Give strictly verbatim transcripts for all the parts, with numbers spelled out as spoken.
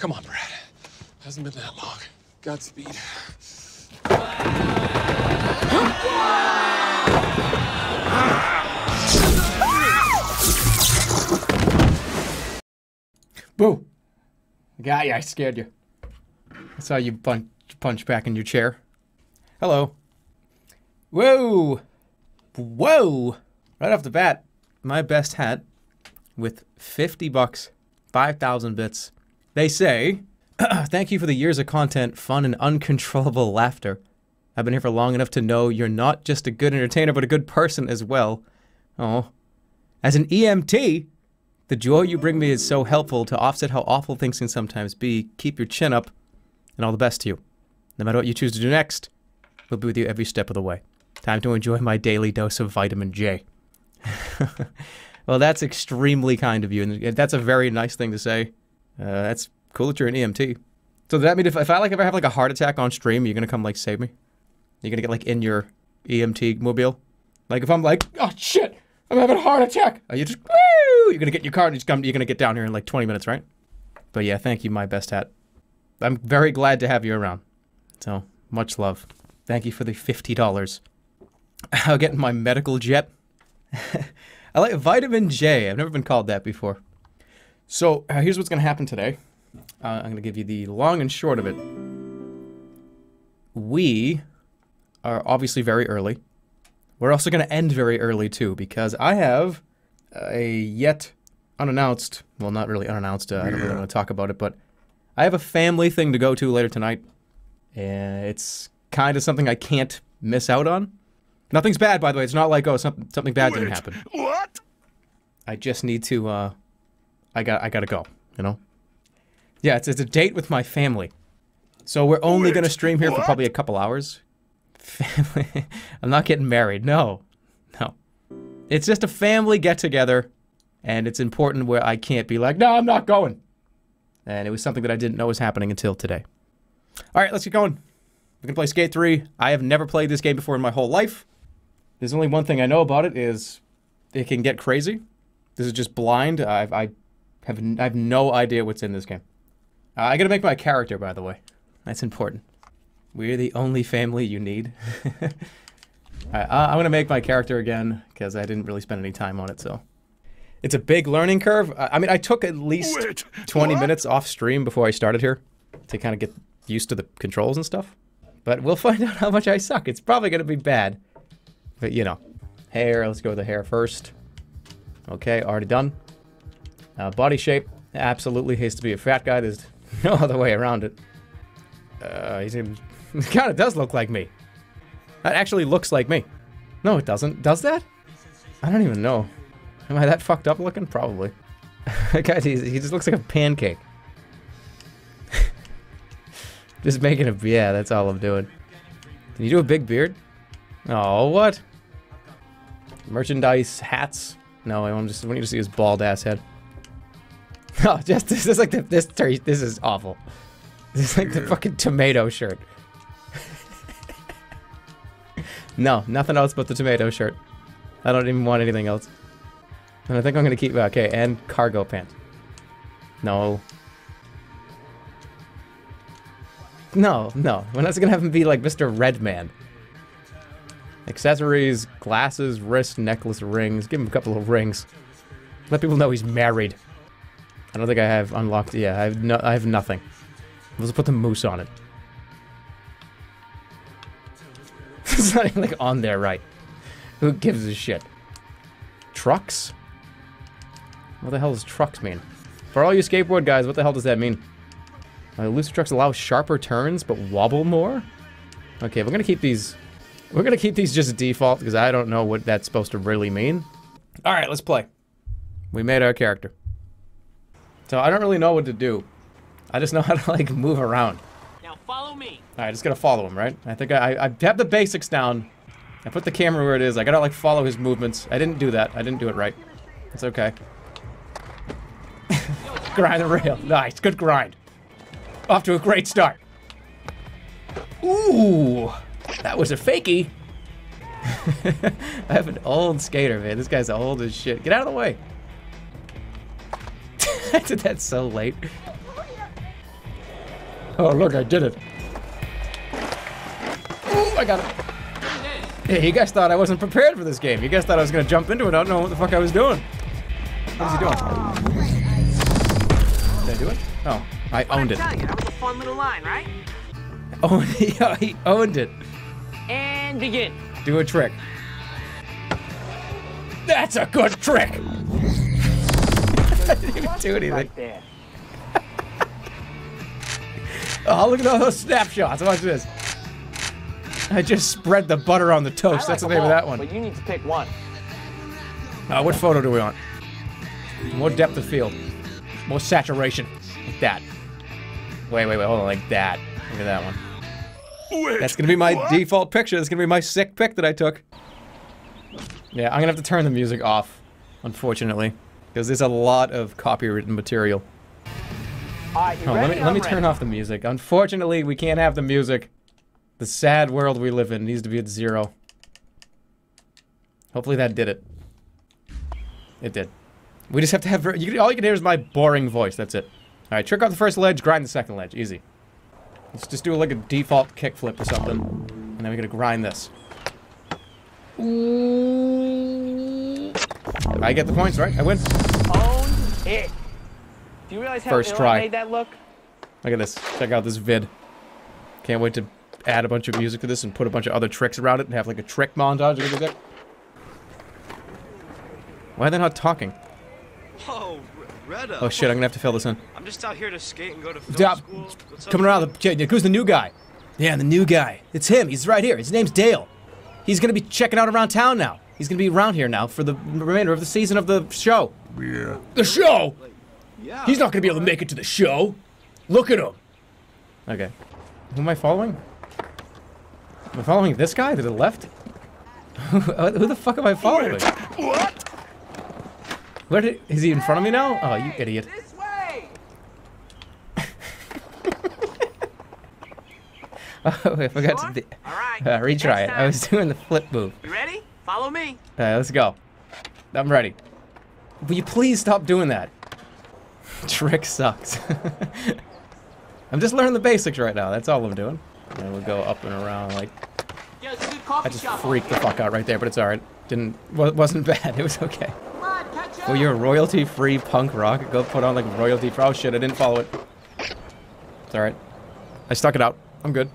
Come on, Brad. Hasn't been that long. Godspeed. Boo! Got ya, I scared you. I saw you punch, punch back in your chair. Hello. Whoa! Whoa! Right off the bat, my best hat with fifty bucks, five thousand bits. They say, thank you for the years of content, fun, and uncontrollable laughter. I've been here for long enough to know you're not just a good entertainer, but a good person as well. Oh. As an E M T, the joy you bring me is so helpful to offset how awful things can sometimes be. Keep your chin up, and all the best to you. No matter what you choose to do next, we'll be with you every step of the way. Time to enjoy my daily dose of vitamin J. Well, that's extremely kind of you, and that's a very nice thing to say. Uh, that's cool that you're an E M T. So does that mean if, if I like ever have like a heart attack on stream, you're gonna come like save me? You're gonna get like in your E M T mobile? Like if I'm like, oh shit, I'm having a heart attack. Are you just woo? You're gonna get in your car and you just come. You're gonna get down here in like twenty minutes, right? But yeah, thank you, my best hat. I'm very glad to have you around. So much love. Thank you for the fifty dollars. I'll get in my medical jet. I like vitamin J. I've never been called that before. So uh, here's what's going to happen today. Uh, I'm going to give you the long and short of it. We are obviously very early. We're also going to end very early too, because I have a yet unannounced, well, not really unannounced, uh, I don't really want to talk about it, but I have a family thing to go to later tonight. And it's kind of something I can't miss out on. Nothing's bad, by the way. It's not like, oh, something, something bad Wait, didn't happen. What? I just need to, uh... I got, I gotta go, you know? Yeah, it's, it's a date with my family. So we're only Wait, gonna stream here what? for probably a couple hours. Family... I'm not getting married, no. No. It's just a family get-together, and it's important where I can't be like, no, I'm not going! And it was something that I didn't know was happening until today. Alright, let's get going. We're gonna play Skate three. I have never played this game before in my whole life. There's only one thing I know about it is it can get crazy. This is just blind. I've, I have n I have no idea what's in this game. Uh, I gotta make my character, by the way. That's important. We're the only family you need. Alright, uh, I'm gonna make my character again because I didn't really spend any time on it, so. It's a big learning curve. I, I mean, I took at least Wait, twenty minutes off stream before I started here to kind of get used to the controls and stuff. But we'll find out how much I suck. It's probably gonna be bad. But, you know. Hair, let's go with the hair first. Okay, already done. Uh, body shape, absolutely has to be a fat guy. There's no other way around it. Uh, he's, he kind of does look like me. That actually looks like me. No, it doesn't. Does that? I don't even know. Am I that fucked up looking? Probably. Guys, he, he just looks like a pancake. Just making a... yeah, that's all I'm doing. Can you do a big beard? Oh, what? Merchandise, hats. No, I want to just want you to see his bald ass head. Oh, just this is like the, this. This is awful. This is like the fucking tomato shirt. No, nothing else but the tomato shirt. I don't even want anything else. And I think I'm gonna keep. Okay, and cargo pants. No. No, no. We're not gonna have him be like Mister Redman. Accessories, glasses, wrist, necklace, rings. Give him a couple of rings. Let people know he's married. I don't think I have unlocked... yeah, I have, no, I have nothing. Let's put the moose on it. It's not even, like, on there, right? Who gives a shit? Trucks? What the hell does trucks mean? For all you skateboard guys, what the hell does that mean? Uh, looser trucks allow sharper turns, but wobble more? Okay, we're gonna keep these... We're gonna keep these just default, because I don't know what that's supposed to really mean. Alright, let's play. We made our character. So I don't really know what to do. I just know how to, like, move around. Now follow me. Alright, just gotta follow him, right? I think I, I have the basics down. I put the camera where it is. I gotta, like, follow his movements. I didn't do that. I didn't do it right. It's okay. Grind the rail. Nice. Good grind. Off to a great start. Ooh! That was a fakie. I have an old skater, man. This guy's old as shit. Get out of the way. I did that so late. Oh, look, I did it. Oh, I got it. Yeah, you guys thought I wasn't prepared for this game. You guys thought I was going to jump into it. I don't know what the fuck I was doing. What is he doing? Oh, did I do it? Oh, I owned it. That was a fun little line, right? Oh, yeah, he owned it. And begin. Do a trick. That's a good trick. I didn't even do anything. Oh, look at all those snapshots. Watch this. I just spread the butter on the toast. Like That's the name all, of that one. But you need to pick one. Uh, what photo do we want? More depth of field. More saturation. Like that. Wait, wait, wait. Hold on. Like that. Look at that one. Wait, That's going to be my what? default picture. That's going to be my sick pic that I took. Yeah, I'm going to have to turn the music off, unfortunately. Because there's a lot of copywritten material. All right, oh, let me, let me turn off the music. Unfortunately, we can't have the music. The sad world we live in needs to be at zero. Hopefully that did it. It did. We just have to have... You can, all you can hear is my boring voice. That's it. All right, trick off the first ledge, grind the second ledge. Easy. Let's just do like a default kickflip or something. And then we're going to grind this. I get the points, right? I win. Own it. Do you realize how First try. I made that look? Look at this. Check out this vid. Can't wait to add a bunch of music to this and put a bunch of other tricks around it and have like a trick montage or something. Why are they not talking? Oh, Retta. Oh shit, I'm gonna have to fill this in. I'm just out here to skate and go to film Stop. school. What's Coming around. The, who's the new guy? Yeah, the new guy. It's him. He's right here. His name's Dale. He's gonna be checking out around town now. He's gonna be around here now for the remainder of the season of the show. Yeah. The show? Yeah. He's not gonna be able to make it to the show. Look at him. Okay. Who am I following? Am I following this guy to the left? Who the fuck am I following? Wait, what? Where did, is he in front of me now? Oh, you idiot. This way. Oh, I forgot sure? to All right. uh, retry it. I was doing the flip move. You ready? Follow me. All right, let's go. I'm ready. Will you please stop doing that? Trick sucks. I'm just learning the basics right now. That's all I'm doing. And we'll go up and around like. Yeah, it's a good coffee I just shop. freaked the fuck out right there, but it's all right. Didn't wasn't bad. It was okay. Come on, catch up. Well, you're royalty-free punk rock. Go put on like royalty. Oh shit! I didn't follow it. It's all right. I stuck it out. I'm good.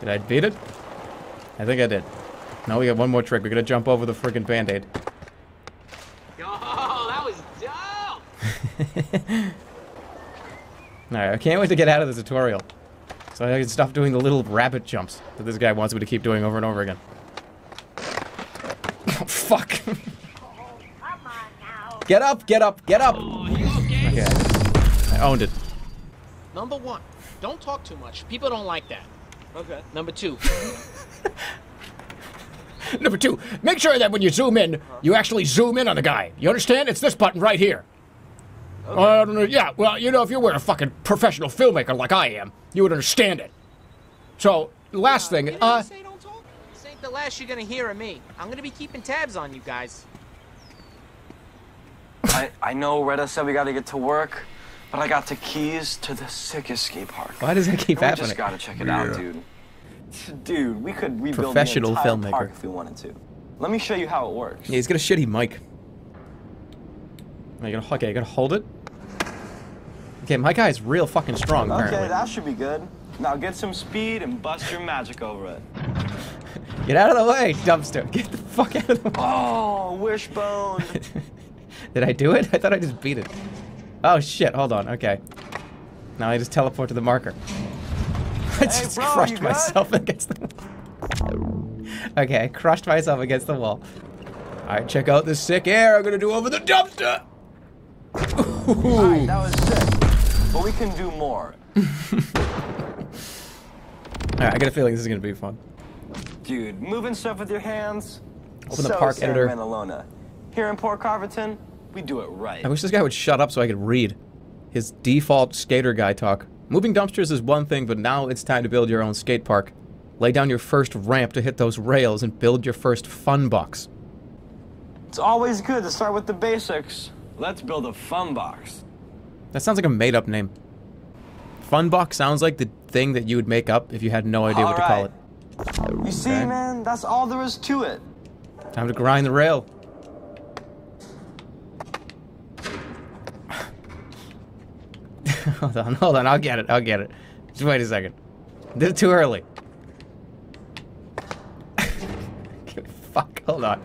Did I beat it? I think I did. Now we got one more trick. We're gonna jump over the freaking band-aid. Oh, that was dope! All right, I can't wait to get out of this tutorial. So I can stop doing the little rabbit jumps that this guy wants me to keep doing over and over again. Oh, fuck. Oh, come on now. Get up, get up, get up. Oh, okay? Okay. I owned it. Number one, don't talk too much. People don't like that. Okay. Number two. Number two, make sure that when you zoom in, you actually zoom in on the guy. You understand? It's this button right here. Okay. I don't know. Yeah, well, you know, if you were a fucking professional filmmaker like I am, you would understand it. So, last uh, thing, uh... Say don't talk? This ain't the last you're gonna hear of me. I'm gonna be keeping tabs on you guys. I, I know Retta said we gotta get to work, but I got the keys to the sickest skate park. Why does that keep and happening? We just gotta check it yeah. out, dude. Dude, we could rebuild professional the entire filmmaker. park if we wanted to. Let me show you how it works. Yeah, he's got a shitty mic. I gotta, okay, I gotta hold it. Okay, my guy's real fucking strong, apparently. Okay, that should be good. Now get some speed and bust your magic over it. Get out of the way, dumpster. Get the fuck out of the way. Oh, wishbone. Did I do it? I thought I just beat it. Oh, shit. Hold on. Okay. Now I just teleport to the marker. I just hey, bro, crushed myself good? against the wall. Okay, I crushed myself against the wall. All right, check out this sick air I'm gonna do over the dumpster. Alright, that was sick, but we can do more. Alright, I got a feeling this is gonna be fun. Dude, moving stuff with your hands. Open the park editor. Here in Port Carverton, we do it right. I wish this guy would shut up so I could read his default skater guy talk. Moving dumpsters is one thing, but now it's time to build your own skate park. Lay down your first ramp to hit those rails and build your first fun box. It's always good to start with the basics. Let's build a fun box. That sounds like a made-up name. Fun box sounds like the thing that you would make up if you had no idea all what to right. call it. You okay. see, man, that's all there is to it. Time to grind the rail. Hold on, hold on, I'll get it, I'll get it. Just wait a second. This is too early. Fuck, hold on.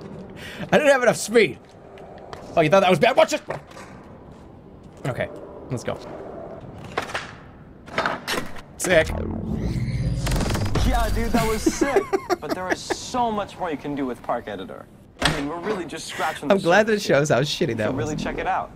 I didn't have enough speed. Oh, you thought that was bad? Watch it! Okay, let's go. Sick. Yeah, dude, that was sick. But there is so much more you can do with Park Editor. I mean, we're really just scratching the surface. I'm glad that it shows how shitty that was. Really check it out.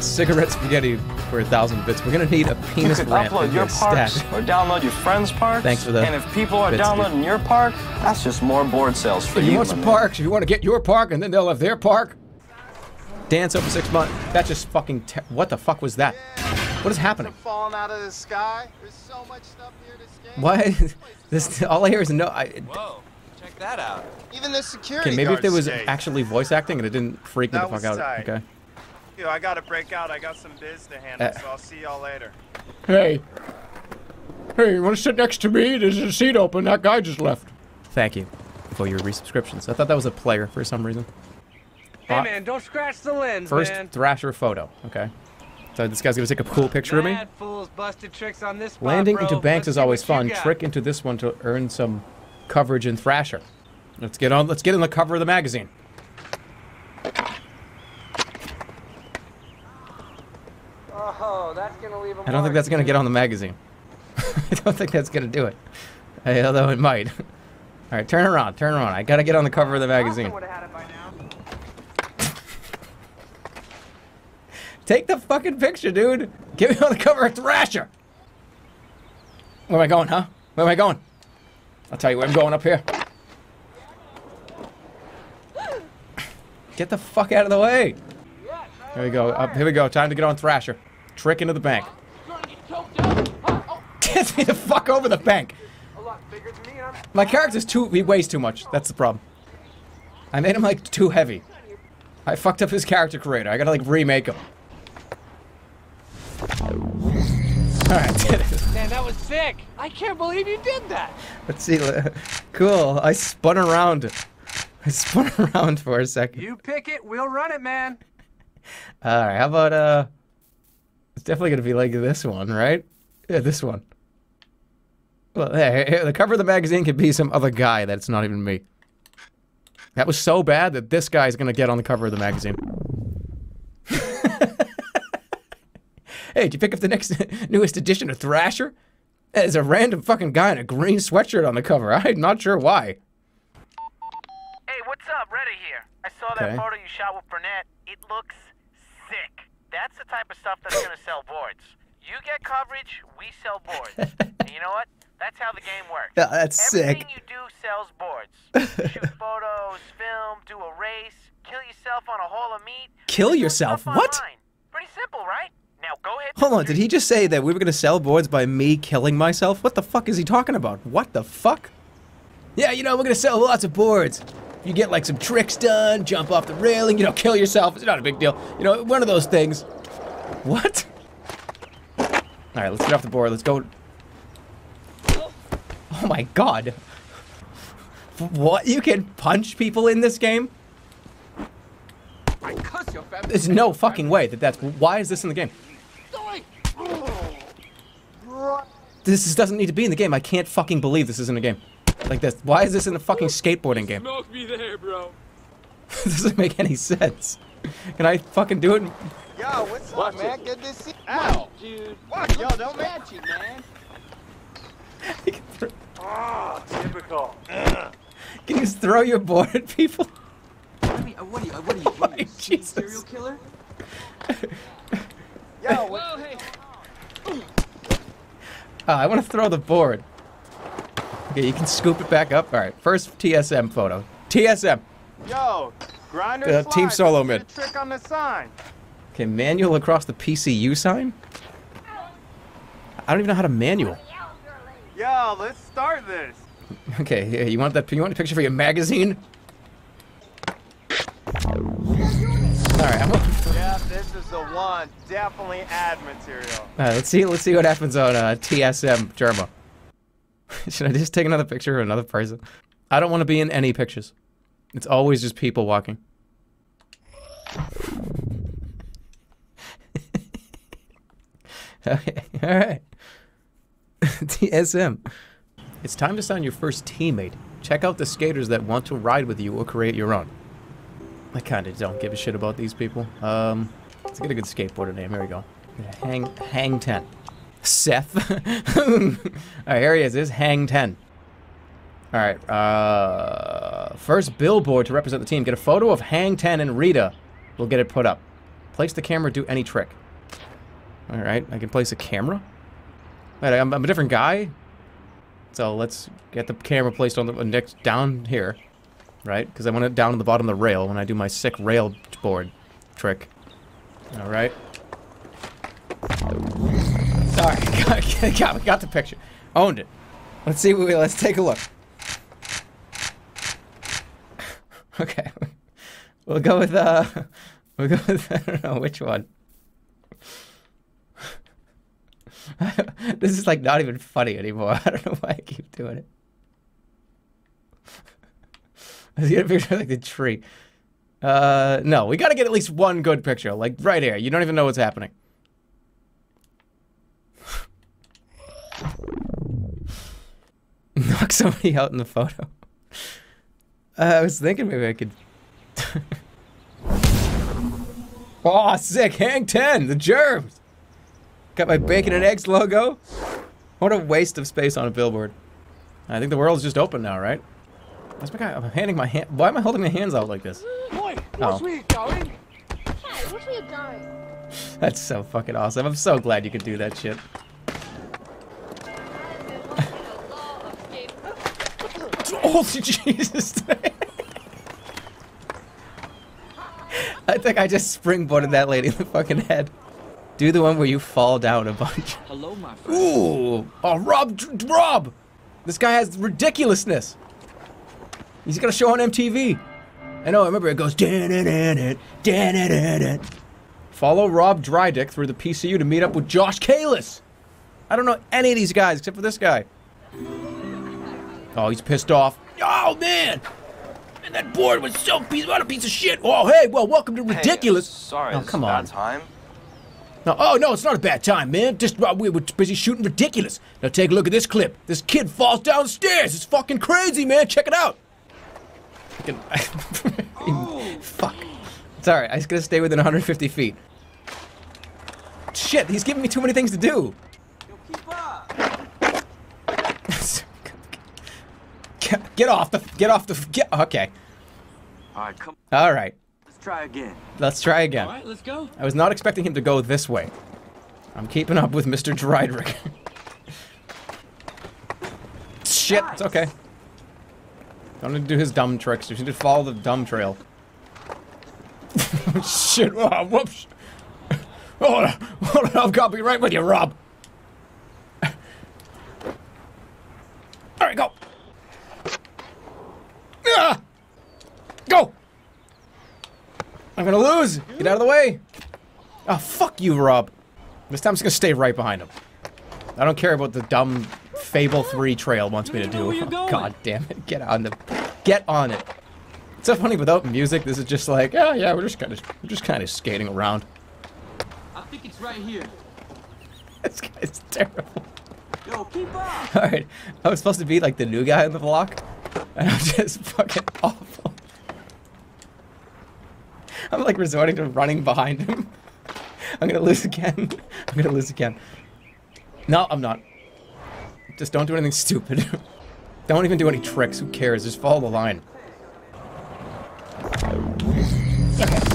Cigarette spaghetti for a thousand bits. We're gonna need a penis you rant. You could upload your parks stack. Or download your friends' parks. Thanks for that. And if people are downloading dude. Your park, that's just more board sales for if you. You want some parks? If you want to get your park, and then they'll have their park. Dance over six months. That just fucking. Te what the fuck was that? What is happening? Falling out of the sky. There's so much stuff here to scan. What? This all I hear is no. I, Whoa. Check that out. Even the security. Okay, maybe if there was stayed. Actually voice acting and it didn't freak that me the fuck out. Tight. Okay. Yo, I gotta break out. I got some biz to handle, uh, so I'll see y'all later. Hey. Hey, you wanna sit next to me? There's a seat open. That guy just left. Thank you for your resubscriptions. I thought that was a player for some reason. Hey, man, don't scratch the lens, First man. Thrasher photo. Okay. So this guy's gonna take a cool picture Mad of me. Fools busted tricks on this spot, Landing bro. into banks Let's is always fun. Trick into this one to earn some coverage in Thrasher. Let's get on. Let's get in the cover of the magazine. Oh, that's gonna leave a mark. I don't think that's gonna get on the magazine. I don't think that's gonna do it. Hey, although it might. All right, turn around, turn around. I gotta get on the cover of the magazine. Awesome, had it by now. Take the fucking picture, dude. Get me on the cover of Thrasher. Where am I going, huh? Where am I going? I'll tell you where I'm going up here. Get the fuck out of the way. Here we go. Up, here we go. Time to get on Thrasher. Trick into the bank. Get me the fuck over the bank. My character's too. He weighs too much. That's the problem. I made him like too heavy. I fucked up his character creator. I gotta like remake him. Alright. Man, that was sick. I can't believe you did that. Let's see. Cool. I spun around. I spun around for a second. You pick it. We'll run it, man. All right, how about, uh, it's definitely going to be like this one, right? Yeah, this one. Well, hey, the cover of the magazine could be some other guy that's not even me. That was so bad that this guy's going to get on the cover of the magazine. Hey, did you pick up the next newest edition of Thrasher? There's a random fucking guy in a green sweatshirt on the cover. I'm not sure why. Hey, what's up? Reddy here. I saw that okay. photo you shot with Burnett. It looks... sick. That's the type of stuff that's gonna sell boards. You get coverage, we sell boards. And you know what? That's how the game works. Yeah, that's Everything sick. Everything you do sells boards. Shoot photos, film, do a race, kill yourself on a haul of meat. Kill yourself? What? Pretty simple, right? Now go ahead. Hold on, did he just say that we were gonna sell boards by me killing myself? What the fuck is he talking about? What the fuck? Yeah, you know, we're gonna sell lots of boards. You get like some tricks done, jump off the railing, you know, kill yourself. It's not a big deal. You know, one of those things. What? All right, let's get off the board. Let's go. Oh my God. What? You can punch people in this game? There's no fucking way that that's... Why is this in the game? This is, doesn't need to be in the game. I can't fucking believe this isn't a game. Like this. Why is this in a fucking skateboarding game? Smoke me there, bro. This doesn't make any sense. Can I fucking do it? Yo, what's up, man? Good to see you. Ow. Dude. Watch. Yo, don't match you, man. Ah, oh, typical. Can you throw your board at people? I mean, what are you, what are you, what are you, oh, Jesus. Serial killer? Yo, what? Oh, hey. uh, I want to throw the board. Okay, you can scoop it back up. All right, first T S M photo. T S M. Yo, grinder. Uh, team solo mid. Trick on the sign. Okay, manual across the P C U sign. I don't even know how to manual. Yo, let's start this. Okay, yeah, you want that? You want a picture for your magazine? All right, I'm. Yeah, this is the one. Definitely ad material. All right, let's see. Let's see what happens on uh, T S M Germa. Should I just take another picture of another person? I don't want to be in any pictures. It's always just people walking. Okay, all right. T S M. It's time to sign your first teammate. Check out the skaters that want to ride with you or create your own. I kind of don't give a shit about these people. Um, let's get a good skateboarder name. Here we go. Hang, hang ten. Seth. Alright, here he is. This is Hang ten. Alright, uh... first billboard to represent the team. Get a photo of Hang ten and Rita. We'll get it put up. Place the camera, do any trick. Alright, I can place a camera? Wait, I'm, I'm a different guy? So let's get the camera placed on the next... down here. Right? Because I want it down to the bottom of the rail when I do my sick rail board trick. Alright. Sorry, got, got, got the picture. Owned it. Let's see what we... let's take a look. Okay. We'll go with, uh... we'll go with... I don't know which one. This is, like, not even funny anymore. I don't know why I keep doing it. Let's get a picture of, like, the tree. Uh, no. We gotta get at least one good picture. Like, right here. You don't even know what's happening. Knock somebody out in the photo. Uh, I was thinking maybe I could... Oh, sick! Hang ten! The germs! Got my bacon and eggs logo. What a waste of space on a billboard. I think the world's just open now, right? That's my guy. I'm handing my hand... Why am I holding my hands out like this? Boy, where's we going? Hey, where's we going? That's so fucking awesome. I'm so glad you could do that shit. Holy Jesus! I think I just springboarded that lady in the fucking head. Do the one where you fall down a bunch. Hello, my friend. Ooh! Oh, Rob! Rob! This guy has ridiculousness. He's got a show on M T V. I know. I remember it goes. Follow Rob Dyrdek through the P C U to meet up with Josh Kalis. I don't know any of these guys except for this guy. Oh, he's pissed off. Oh, man! And that board was so piece what a piece of shit. Oh, hey, well, welcome to Ridiculous. Hey, sorry, oh, come it's on. Bad time. No, oh no, it's not a bad time, man. Just uh, we were busy shooting Ridiculous. Now take a look at this clip. This kid falls downstairs. It's fucking crazy, man. Check it out. Oh. Fuck. It's alright. I just gotta stay within one hundred fifty feet. Shit, he's giving me too many things to do. Yo, keep up. Get off the, get off the, get, okay. Alright, come on. Alright. Let's try again. Let's try again. Alright, let's go. I was not expecting him to go this way. I'm keeping up with Mister Dyrdek. Shit, nice. It's okay. Don't need to do his dumb tricks, you need to follow the dumb trail. Shit, oh, whoops. Hold on, hold on, I've got to be right with you, Rob. Alright, go. Ah! Go! I'm gonna lose! Get out of the way! Oh, fuck you, Rob. This time I'm just gonna stay right behind him. I don't care about the dumb Fable three trail wants me to do. Oh, God damn it. Get on the... Get on it. It's so funny, without music, this is just like, oh yeah, we're just kind of we're just kind of skating around. I think it's right here. This guy's terrible. Yo, keep up! Alright, I was supposed to be like the new guy in the block. And I'm just fucking awful. I'm like resorting to running behind him. I'm gonna lose again. I'm gonna lose again. No, I'm not. Just don't do anything stupid. Don't even do any tricks. Who cares? Just follow the line. Okay,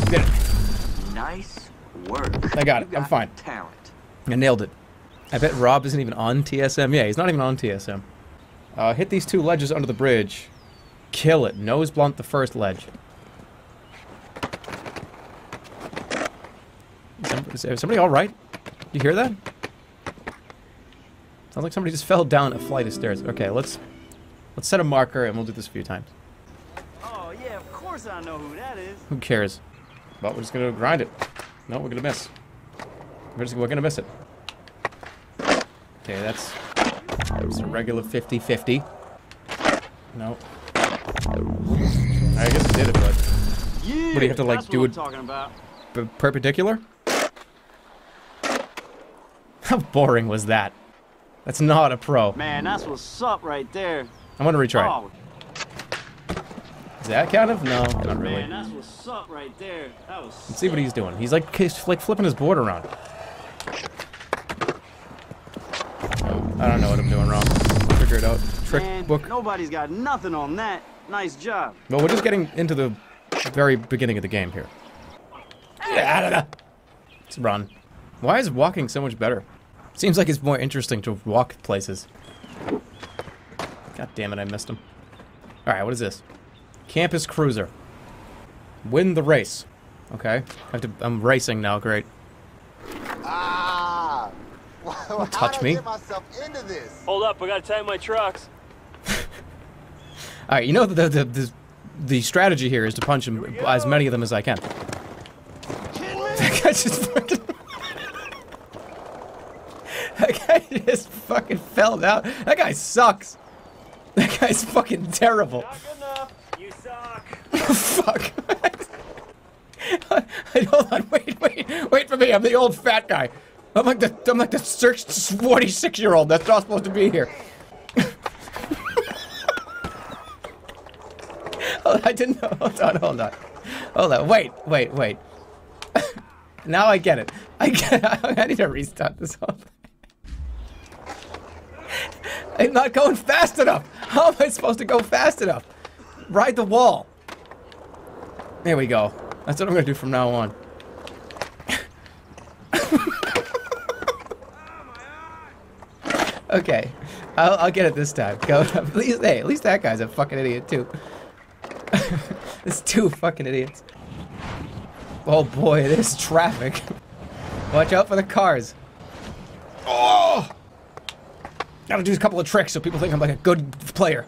did it. Nice work. I got it. I'm fine. Talent. I nailed it. I bet Rob isn't even on T S M. Yeah, he's not even on T S M. Uh, hit these two ledges under the bridge. Kill it. Nose blunt the first ledge. Is somebody alright? You hear that? Sounds like somebody just fell down a flight of stairs. Okay, let's let's set a marker and we'll do this a few times. Oh yeah, of course I know who that is. Who cares? But we're just gonna grind it. No, we're gonna miss. We're just we're gonna miss it. Okay, that's just a regular fifty fifty. No. I guess I did it, but yeah, what do you have to like do it perpendicular? How boring was that? That's not a pro. Man, that's what's up right there. I'm gonna retry. Oh. Is that kind of? No, not really. Man, that's what's up right there. That was Let's see what he's doing. He's like, he's like flipping his board around. Oh, I don't know what I'm doing wrong. I'll figure it out. Trick Man, book. Nobody's got nothing on that. Nice job. Well, we're just getting into the very beginning of the game here. Get out of there. Let's run. Why is walking so much better? Seems like it's more interesting to walk places. God damn it, I missed him. Alright, what is this? Campus Cruiser. Win the race. Okay. I have to, I'm racing now, great. Ah! Well, don't touch how did me. I get myself into this? Hold up, I gotta tie my trucks. Alright, you know the, the the the strategy here is to punch him, as many of them as I can. That guy just fucking That guy just fucking fell down. That guy sucks. That guy's fucking terrible. Not good enough. You suck. Fuck. Hold on, wait, wait, wait for me. I'm the old fat guy. I'm like the I'm like the forty-six year old that's not supposed to be here. Oh, I didn't know. Hold on, hold on, hold on. Wait, wait, wait. Now I get it. I get it. I need to restart this whole thing. I'm not going fast enough! How am I supposed to go fast enough? Ride the wall. There we go. That's what I'm gonna do from now on. Okay. I'll, I'll get it this time. Go, at least, hey, at least that guy's a fucking idiot too. There's two fucking idiots. Oh boy, there's traffic. Watch out for the cars. Oh! Gotta do a couple of tricks so people think I'm like a good player.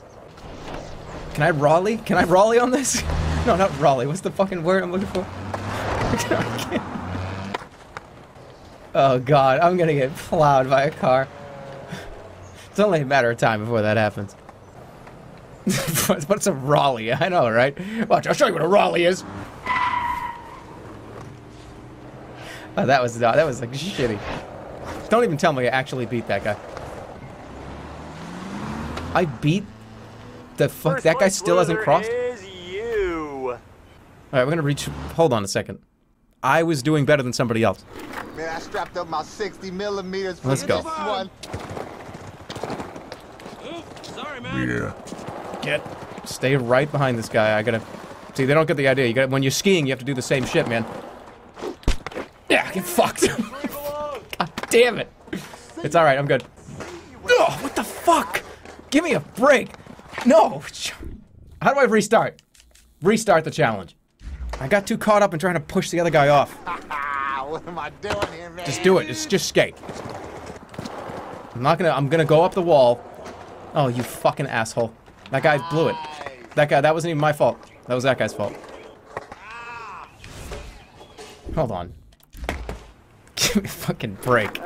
Can I Raleigh? Can I Raleigh on this? No, not Raleigh. What's the fucking word I'm looking for? Oh god, I'm gonna get plowed by a car. It's only a matter of time before that happens. What's a Raleigh? I know, right? Watch, I'll show you what a Raleigh is. Oh, that was that was like shitty. Don't even tell me I actually beat that guy. I beat the fuck. First that guy still hasn't crossed. You. All right, we're gonna reach. Hold on a second. I was doing better than somebody else. Man, I strapped up my sixty millimeters for Let's this go. One. Oops, sorry, man. Yeah. Get. Stay right behind this guy. I gotta. See, they don't get the idea. You got when you're skiing, you have to do the same shit, man. Yeah, I get fucked. God damn it. It's all right. I'm good. Oh, what the fuck? Give me a break! No! How do I restart? Restart the challenge. I got too caught up in trying to push the other guy off. What am I doing here, man? Just do it. Just, just skate. I'm not gonna- I'm gonna go up the wall. Oh, you fucking asshole. That guy blew it. That guy- that wasn't even my fault. That was that guy's fault. Hold on. Give me a fucking break. Uh,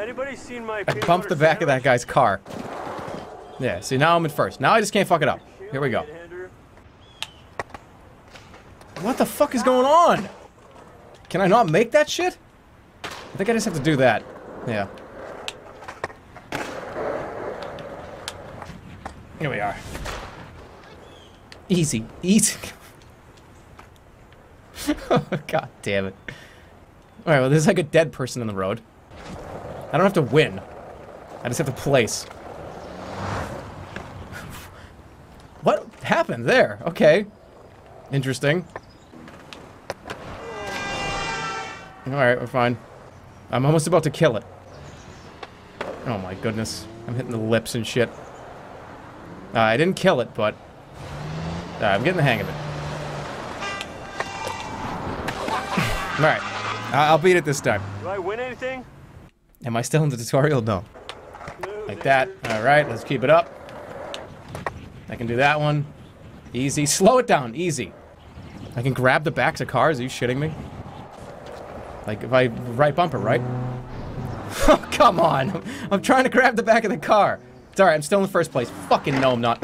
anybody seen my I bumped the back sandwich? Of that guy's car. Yeah, see, now I'm in first. Now I just can't fuck it up. Here we go. What the fuck is going on? Can I not make that shit? I think I just have to do that. Yeah. Here we are. Easy. Easy. God damn it. Alright, well, there's like a dead person in the road. I don't have to win. I just have to place. What happened there? Okay. Interesting. Alright, we're fine. I'm almost about to kill it. Oh my goodness. I'm hitting the lips and shit. Uh, I didn't kill it, but... Uh, I'm getting the hang of it. Alright. I I'll beat it this time. Do I win anything? Am I still in the tutorial? No. Like that. Alright, let's keep it up. I can do that one. Easy. Slow it down. Easy. I can grab the backs of cars. Are you shitting me? Like if I right bumper, right? Oh, come on. I'm, I'm trying to grab the back of the car. It's alright, I'm still in the first place. Fucking no, I'm not.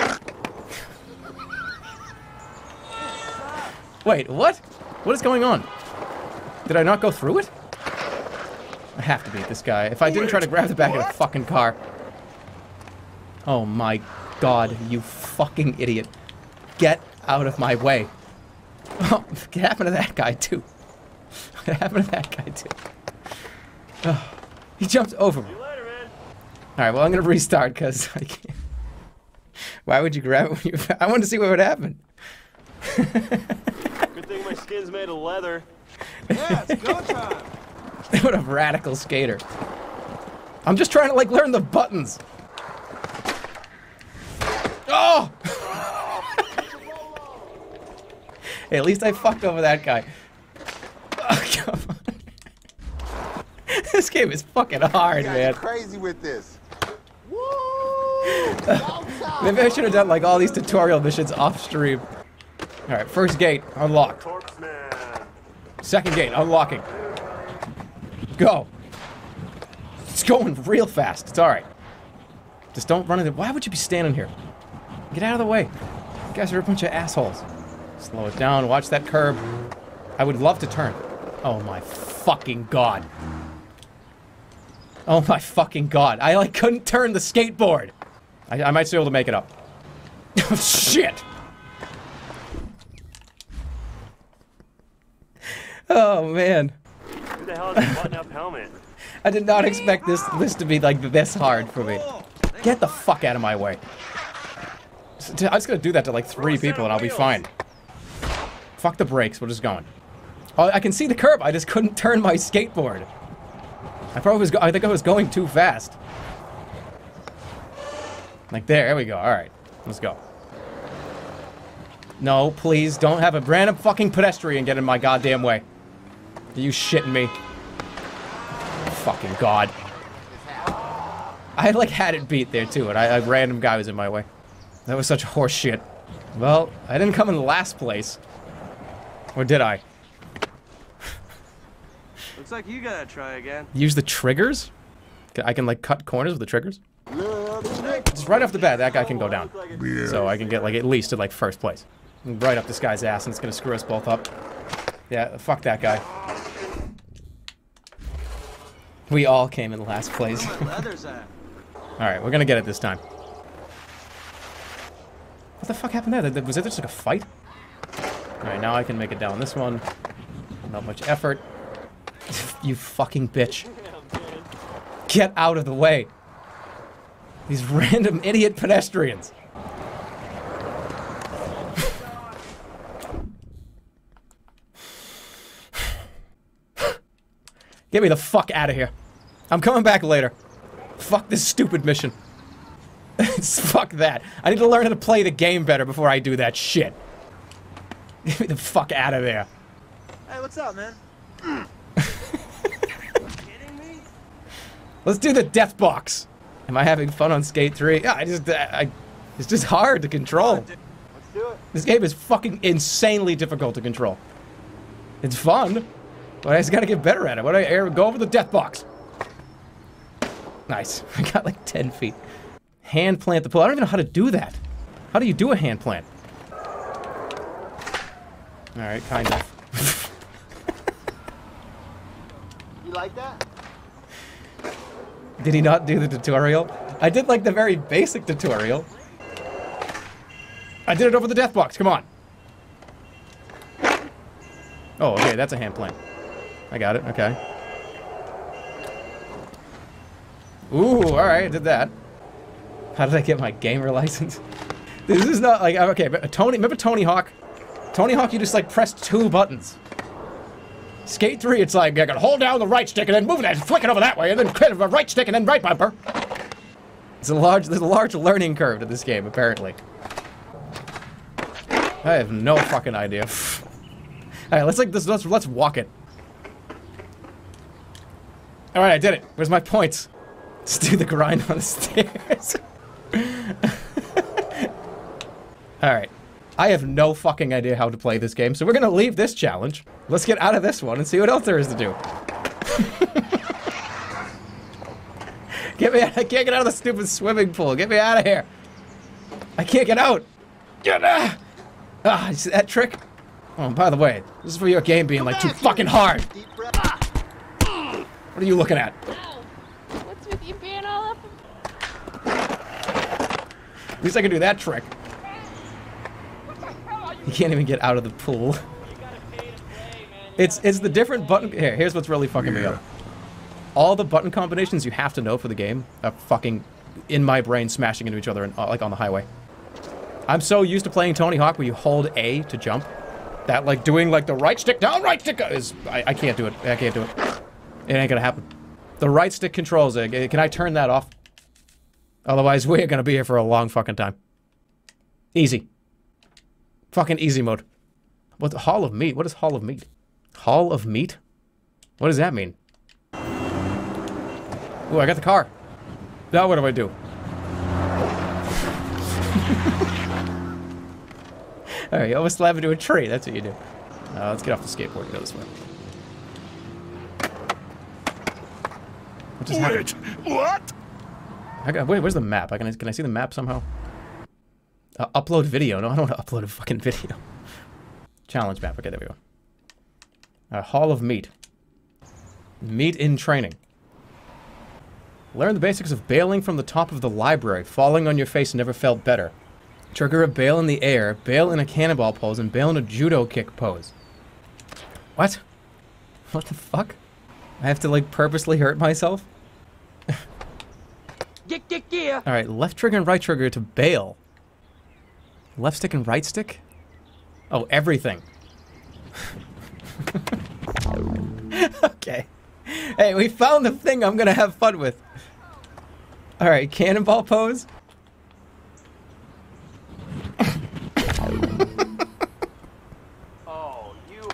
Wait, what? What is going on? Did I not go through it? I have to beat this guy. If I didn't try to grab the back of the fucking car. Oh my god, you fucking idiot. Get out of my way. Oh, it happened to that guy too. It happened to that guy too. Oh, he jumped over me. Alright, well I'm gonna restart because I can't. Why would you grab it when you... I wanted to see what would happen. Good thing my skin's made of leather. Yeah, it's go time. What a radical skater. I'm just trying to like learn the buttons. Oh! Hey, at least I fucked over that guy. Oh, come on. This game is fucking hard, man. Crazy with this. Woo! Uh, maybe I should have done like all these tutorial missions off stream. All right, first gate unlocked. Second gate unlocking. Go. It's going real fast. It's all right. Just don't run into. Why would you be standing here? Get out of the way. You guys are a bunch of assholes. Slow it down. Watch that curb. I would love to turn. Oh my fucking god. Oh my fucking god. I like couldn't turn the skateboard. I, I might still be able to make it up. Oh shit. Oh man. Who the hell is a button-up helmet? I did not expect this this to be like this hard for me. Get the fuck out of my way. I'm just gonna do that to like three people and I'll be fine. Fuck the brakes, we're just going. Oh, I can see the curb, I just couldn't turn my skateboard. I probably was go I think I was going too fast. Like there, there we go, alright. Let's go. No, please, don't have a random fucking pedestrian get in my goddamn way. Are you shitting me? Fucking god. I like had it beat there too, and I, a random guy was in my way. That was such horse shit. Well, I didn't come in last place. Or did I? Looks like you gotta try again. Use the triggers? I can like cut corners with the triggers? Just right off the bat, that guy can go down. So I can get like at least to like first place. Right up this guy's ass and it's gonna screw us both up. Yeah, fuck that guy. We all came in last place. Alright, we're gonna get it this time. What the fuck happened there? Was it just like a fight? Alright, now I can make it down this one. Not much effort. You fucking bitch. Get out of the way. These random idiot pedestrians. Get me the fuck out of here. I'm coming back later. Fuck this stupid mission. Fuck that. I need to learn how to play the game better before I do that shit. Get me the fuck out of there. Hey, what's up, man? Mm. You kidding me? Let's do the death box. Am I having fun on Skate three? Yeah, I just, I, it's just hard to control. Let's do it. This game is fucking insanely difficult to control. It's fun, but I just gotta get better at it. What do I go over the death box? Nice. I got like ten feet. Hand plant the pole. I don't even know how to do that. How do you do a hand plant? All right, kind of. You like that? Did he not do the tutorial? I did like the very basic tutorial. I did it over the death box, come on. Oh, okay, that's a hand plant. I got it, okay. Ooh, alright, I did that. How did I get my gamer license? This is not like, okay, but Tony, remember Tony Hawk? Tony Hawk, you just like pressed two buttons. Skate three, it's like, I gotta hold down the right stick and then move that, flick it over that way, and then click the right stick and then right bumper. It's a large, there's a large learning curve to this game, apparently. I have no fucking idea. Alright, let's like this, let's, let's walk it. Alright, I did it. Where's my points? Let's do the grind on the stairs. Alright. I have no fucking idea how to play this game, so we're gonna leave this challenge. Let's get out of this one and see what else there is to do. Get me out. I can't get out of the stupid swimming pool. Get me out of here. I can't get out. Get out. Ah, you see that trick? Oh, by the way, this is for your game being like too fucking hard. What are you looking at? What's with you being all up? At least I can do that trick. You can't even get out of the pool. It's it's the different button. Here, here's what's really fucking yeah. me up. All the button combinations you have to know for the game are fucking in my brain, smashing into each other, and uh, like on the highway. I'm so used to playing Tony Hawk where you hold A to jump, that like doing like the right stick down, right stick is I, I can't do it. I can't do it. It ain't gonna happen. The right stick controls it. Can I turn that off? Otherwise, we're gonna be here for a long fucking time. Easy. Fucking easy mode. What the Hall of Meat? What is Hall of Meat? Hall of Meat? What does that mean? Ooh, I got the car. Now what do I do? Alright, you almost slam into a tree. That's what you do. Uh, let's get off the skateboard and go this way. What just happened? What? I got, wait, where's the map? I can, can I see the map somehow? Uh, upload video. No, I don't want to upload a fucking video. Challenge map. Okay, there we go. Uh, Hall of Meat. Meat in training. Learn the basics of bailing from the top of the library. Falling on your face never felt better. Trigger a bail in the air, bail in a cannonball pose, and bail in a judo kick pose. What? What the fuck? I have to, like, purposely hurt myself? Get, get, get. Alright, left trigger and right trigger to bail. Left stick and right stick? Oh, everything. Okay. Hey, we found the thing I'm gonna have fun with. Alright, cannonball pose. Oh, you.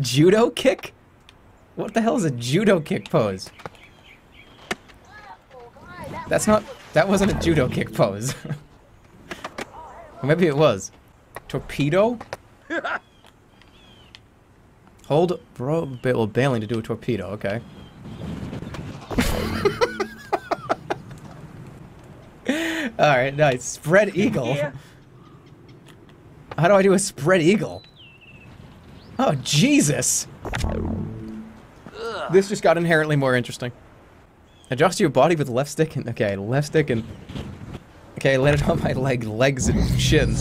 Judo kick? What the hell is a judo kick pose? That's not. That wasn't a judo kick pose. Or maybe it was. Torpedo? Hold bro bail, bailing to do a torpedo, okay. Alright, nice. Spread eagle. Yeah. How do I do a spread eagle? Oh, Jesus! Ugh. This just got inherently more interesting. Adjust your body with left stick and... Okay, left stick and... Okay, landed on my leg, legs and shins.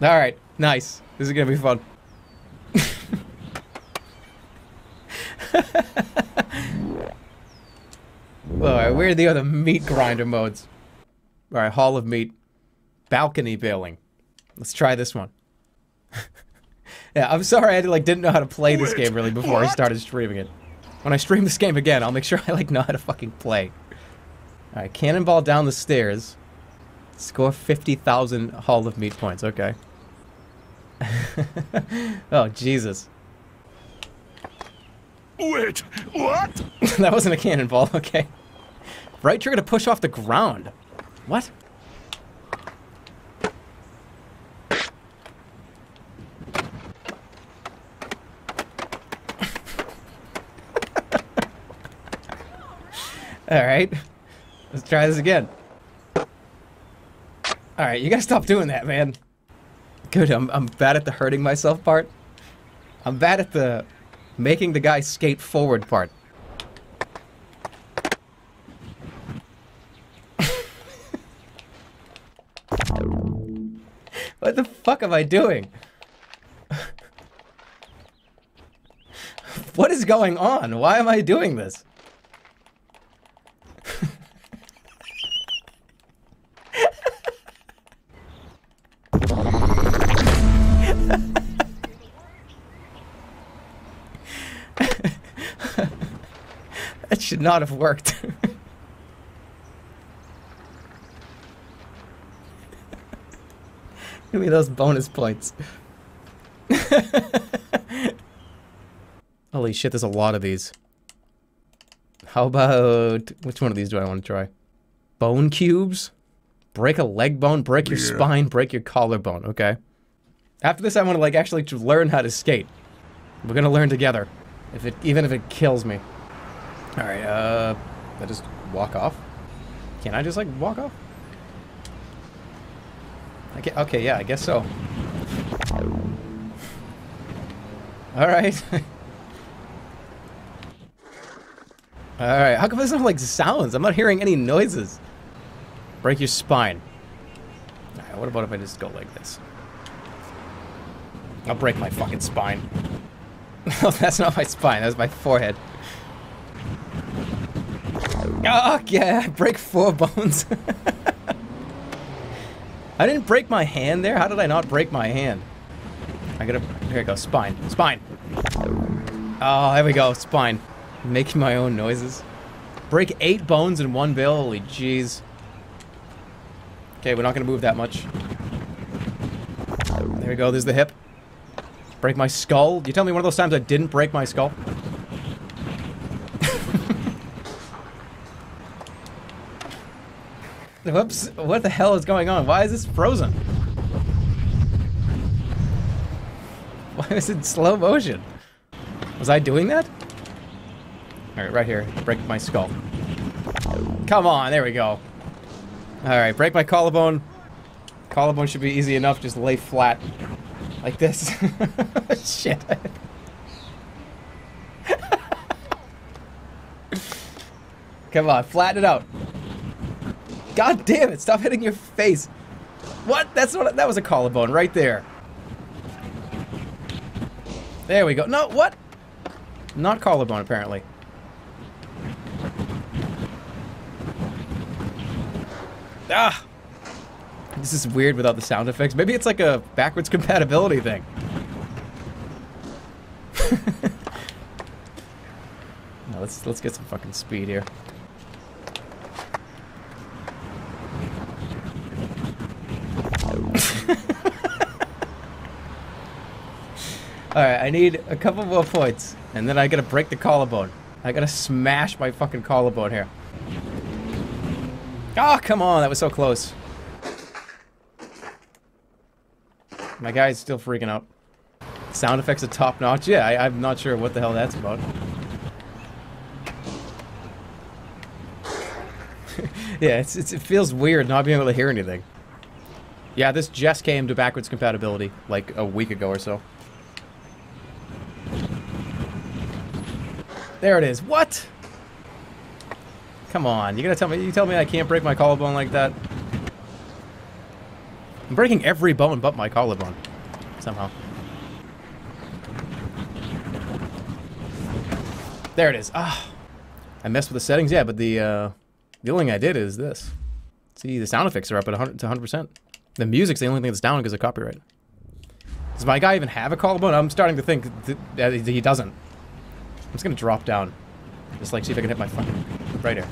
Alright, nice. This is gonna be fun. Alright, where are the other meat grinder modes? Alright, Hall of Meat. Balcony bailing. Let's try this one. Yeah, I'm sorry I like didn't know how to play this Wait, game really before what? I started streaming it. When I stream this game again, I'll make sure I like know how to fucking play. Alright, cannonball down the stairs. Score fifty thousand Hall of Meat points, okay. Oh, Jesus. Wait, what? That wasn't a cannonball, okay. Right trigger to push off the ground. What? Alright. Let's try this again. Alright, you gotta stop doing that, man. Good, I'm, I'm bad at the hurting myself part. I'm bad at the making the guy skate forward part. What the fuck am I doing? What is going on? Why am I doing this? That should not have worked. Give me those bonus points. Holy shit, there's a lot of these. How about... Which one of these do I want to try? Bone cubes? Break a leg bone, break your yeah. spine, break your collarbone. Okay. After this, I want to like actually learn how to skate. We're gonna learn together. If it, even if it kills me. All right, uh, I just walk off. Can I just like walk off? I can't, okay, yeah, I guess so. All right. All right, how come there's no like sounds? I'm not hearing any noises. Break your spine. All right, what about if I just go like this? I'll break my fucking spine. No, that's not my spine, that's my forehead. Oh, yeah, I break four bones. I didn't break my hand there. How did I not break my hand? I gotta, here I go, spine, spine. Oh, there we go, spine. Making my own noises. Break eight bones in one bill, holy jeez. Okay, we're not gonna move that much. There we go, there's the hip. Break my skull. Do you tell me one of those times I didn't break my skull? Whoops, what the hell is going on? Why is this frozen? Why is it slow motion? Was I doing that? Alright, right here. Break my skull. Come on, there we go. Alright, break my collarbone. Collarbone should be easy enough, just lay flat. Like this. Shit. Come on, flatten it out. God damn it, stop hitting your face. What? That's what, that was a collarbone right there. There we go. No, what? Not collarbone, apparently. Ah! This is weird without the sound effects. Maybe it's like a backwards compatibility thing. No, let's let's get some fucking speed here. All right, I need a couple more points, and then I gotta break the collarbone. I gotta smash my fucking collarbone here. Oh, come on! That was so close. My guy's still freaking out. Sound effects are top notch. Yeah, I, I'm not sure what the hell that's about. Yeah, it's, it's, it feels weird not being able to hear anything. Yeah, this just came to backwards compatibility like a week ago or so. There it is. What? Come on, you're gonna tell me you tell me I can't break my collarbone like that? I'm breaking every bone but my collarbone, somehow. There it is. Ah, I messed with the settings, yeah, but the uh, the only thing I did is this. See, the sound effects are up at one hundred to one hundred percent. The music's the only thing that's down because of copyright. Does my guy even have a collarbone? I'm starting to think that he doesn't. I'm just gonna drop down, just like see if I can hit my fucking right here.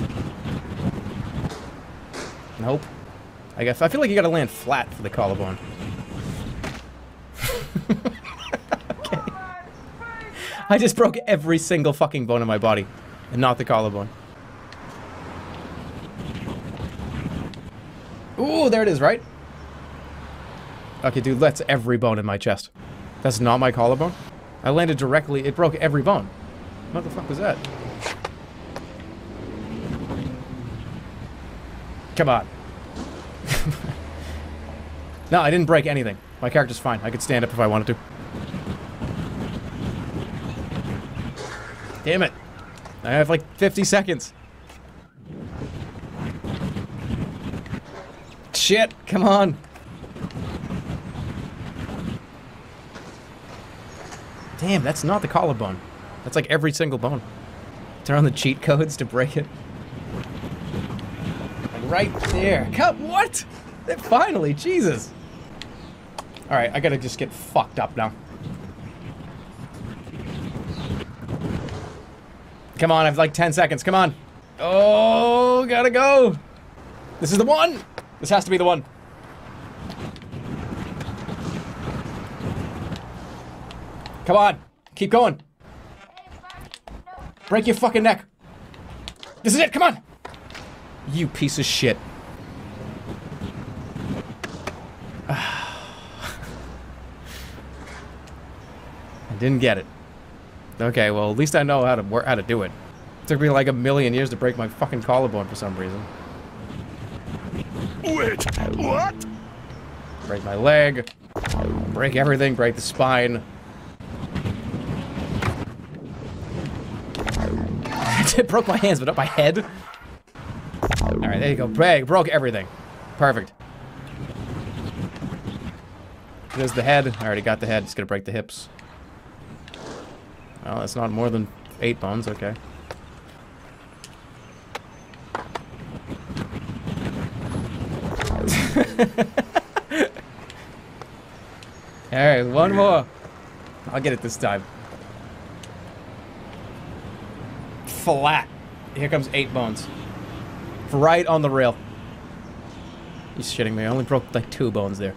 Nope. I guess I feel like you gotta land flat for the collarbone. Okay. I just broke every single fucking bone in my body, and not the collarbone. Ooh, there it is, right? Okay, dude, that's every bone in my chest. That's not my collarbone. I landed directly, it broke every bone. What the fuck was that? Come on. No, I didn't break anything. My character's fine. I could stand up if I wanted to. Damn it. I have like fifty seconds. Shit, come on. Damn, that's not the collarbone. That's like every single bone. Turn on the cheat codes to break it. Right there. Come, what? Finally, Jesus. All right, I gotta just get fucked up now. Come on, I have like ten seconds, come on. Oh, gotta go. This is the one. This has to be the one. Come on, keep going. Break your fucking neck. This is it, come on. You piece of shit. I didn't get it. Okay, well, at least I know how to work, how to do it. It took me like a million years to break my fucking collarbone for some reason. Wait, what? Break my leg. Break everything. Break the spine. It broke my hands, but not my head. All right, there you go. Bang! Broke everything. Perfect. There's the head. I already got the head. Just gonna break the hips. Well, that's not more than eight bones. Okay. All right, one more. I'll get it this time. Flat. Here comes eight bones. Right on the rail. You're shitting me. I only broke like two bones there.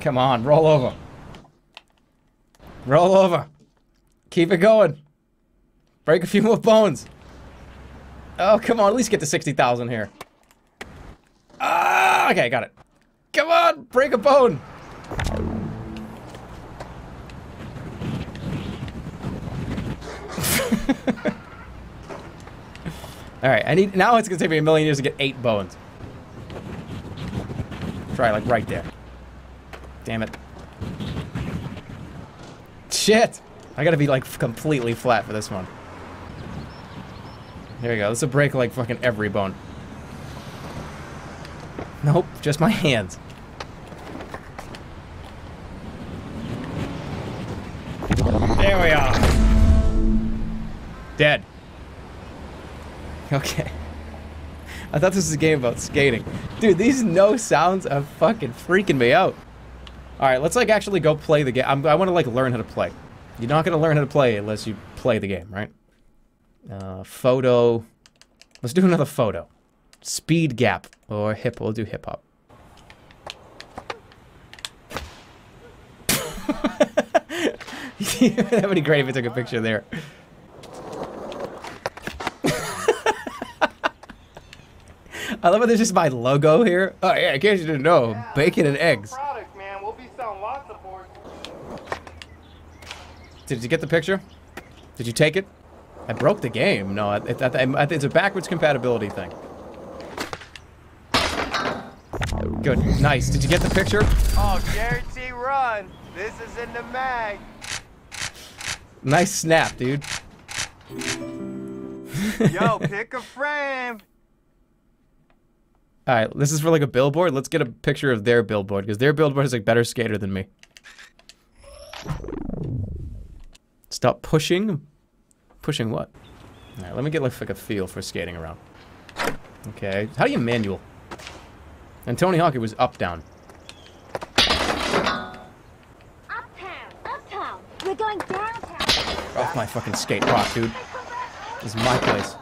Come on, roll over. Roll over. Keep it going. Break a few more bones. Oh, come on. At least get to sixty thousand here. Ah, okay, got it. Come on, break a bone. All right, I need. Now it's gonna take me a million years to get eight bones. Try like right there. Damn it. Shit! I gotta be like completely flat for this one. There we go. This will break like fucking every bone. Nope, just my hands. There we are. Dead. Okay. I thought this was a game about skating. Dude, these no sounds are fucking freaking me out. Alright, let's like actually go play the game. I'm, I want to like learn how to play. You're not going to learn how to play unless you play the game, right? Uh, photo. Let's do another photo. Speed gap or hip. We'll do hip hop. That would be great if I took a picture there. I love how there's just my logo here. Oh yeah, in case you didn't know, yeah, bacon and eggs. Product, man. We'll be selling lots of boards. Did you get the picture? Did you take it? I broke the game. No, I, I, I, I, it's a backwards compatibility thing. Good, nice. Did you get the picture? Oh, guarantee run. This is in the mag. Nice snap, dude. Yo, pick a frame. All right, this is for like a billboard. Let's get a picture of their billboard because their billboard is like better skater than me. Stop pushing. Pushing what? All right, let me get like, like a feel for skating around. Okay, how do you manual? And Tony Hawk, it was up down. Uptown, uptown. We're going downtown. Off my fucking skate rock, dude. This is my place.